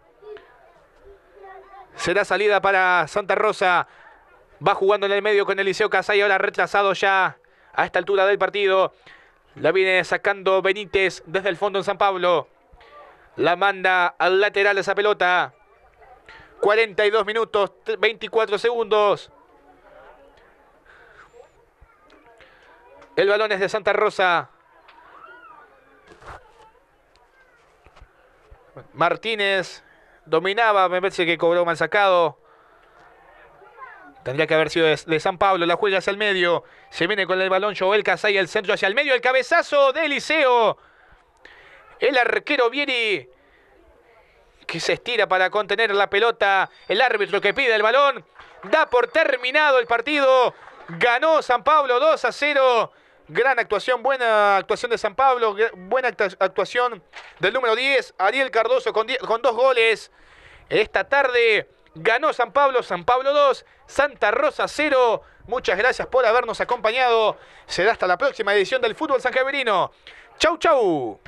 Será salida para Santa Rosa. Va jugando en el medio con Eliseo Casay. Ahora retrasado ya a esta altura del partido. La viene sacando Benítez desde el fondo en San Pablo. La manda al lateral esa pelota. 42 minutos, 24 segundos. El balón es de Santa Rosa. Martínez dominaba, me parece que cobró mal sacado. Tendría que haber sido de San Pablo. La juega hacia el medio. Se viene con el balón Joel Casay. El centro hacia el medio. El cabezazo de Eliseo. El arquero Vieri, que se estira para contener la pelota. El árbitro que pide el balón. Da por terminado el partido. Ganó San Pablo 2-0. Gran actuación. Buena actuación de San Pablo. Buena actuación del número 10. Ariel Cardoso con 2 goles. Esta tarde ganó San Pablo, San Pablo 2, Santa Rosa 0. Muchas gracias por habernos acompañado. Será hasta la próxima edición del Fútbol Sanjavirino. Chau, chau.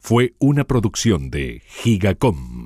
Fue una producción de GigaCom.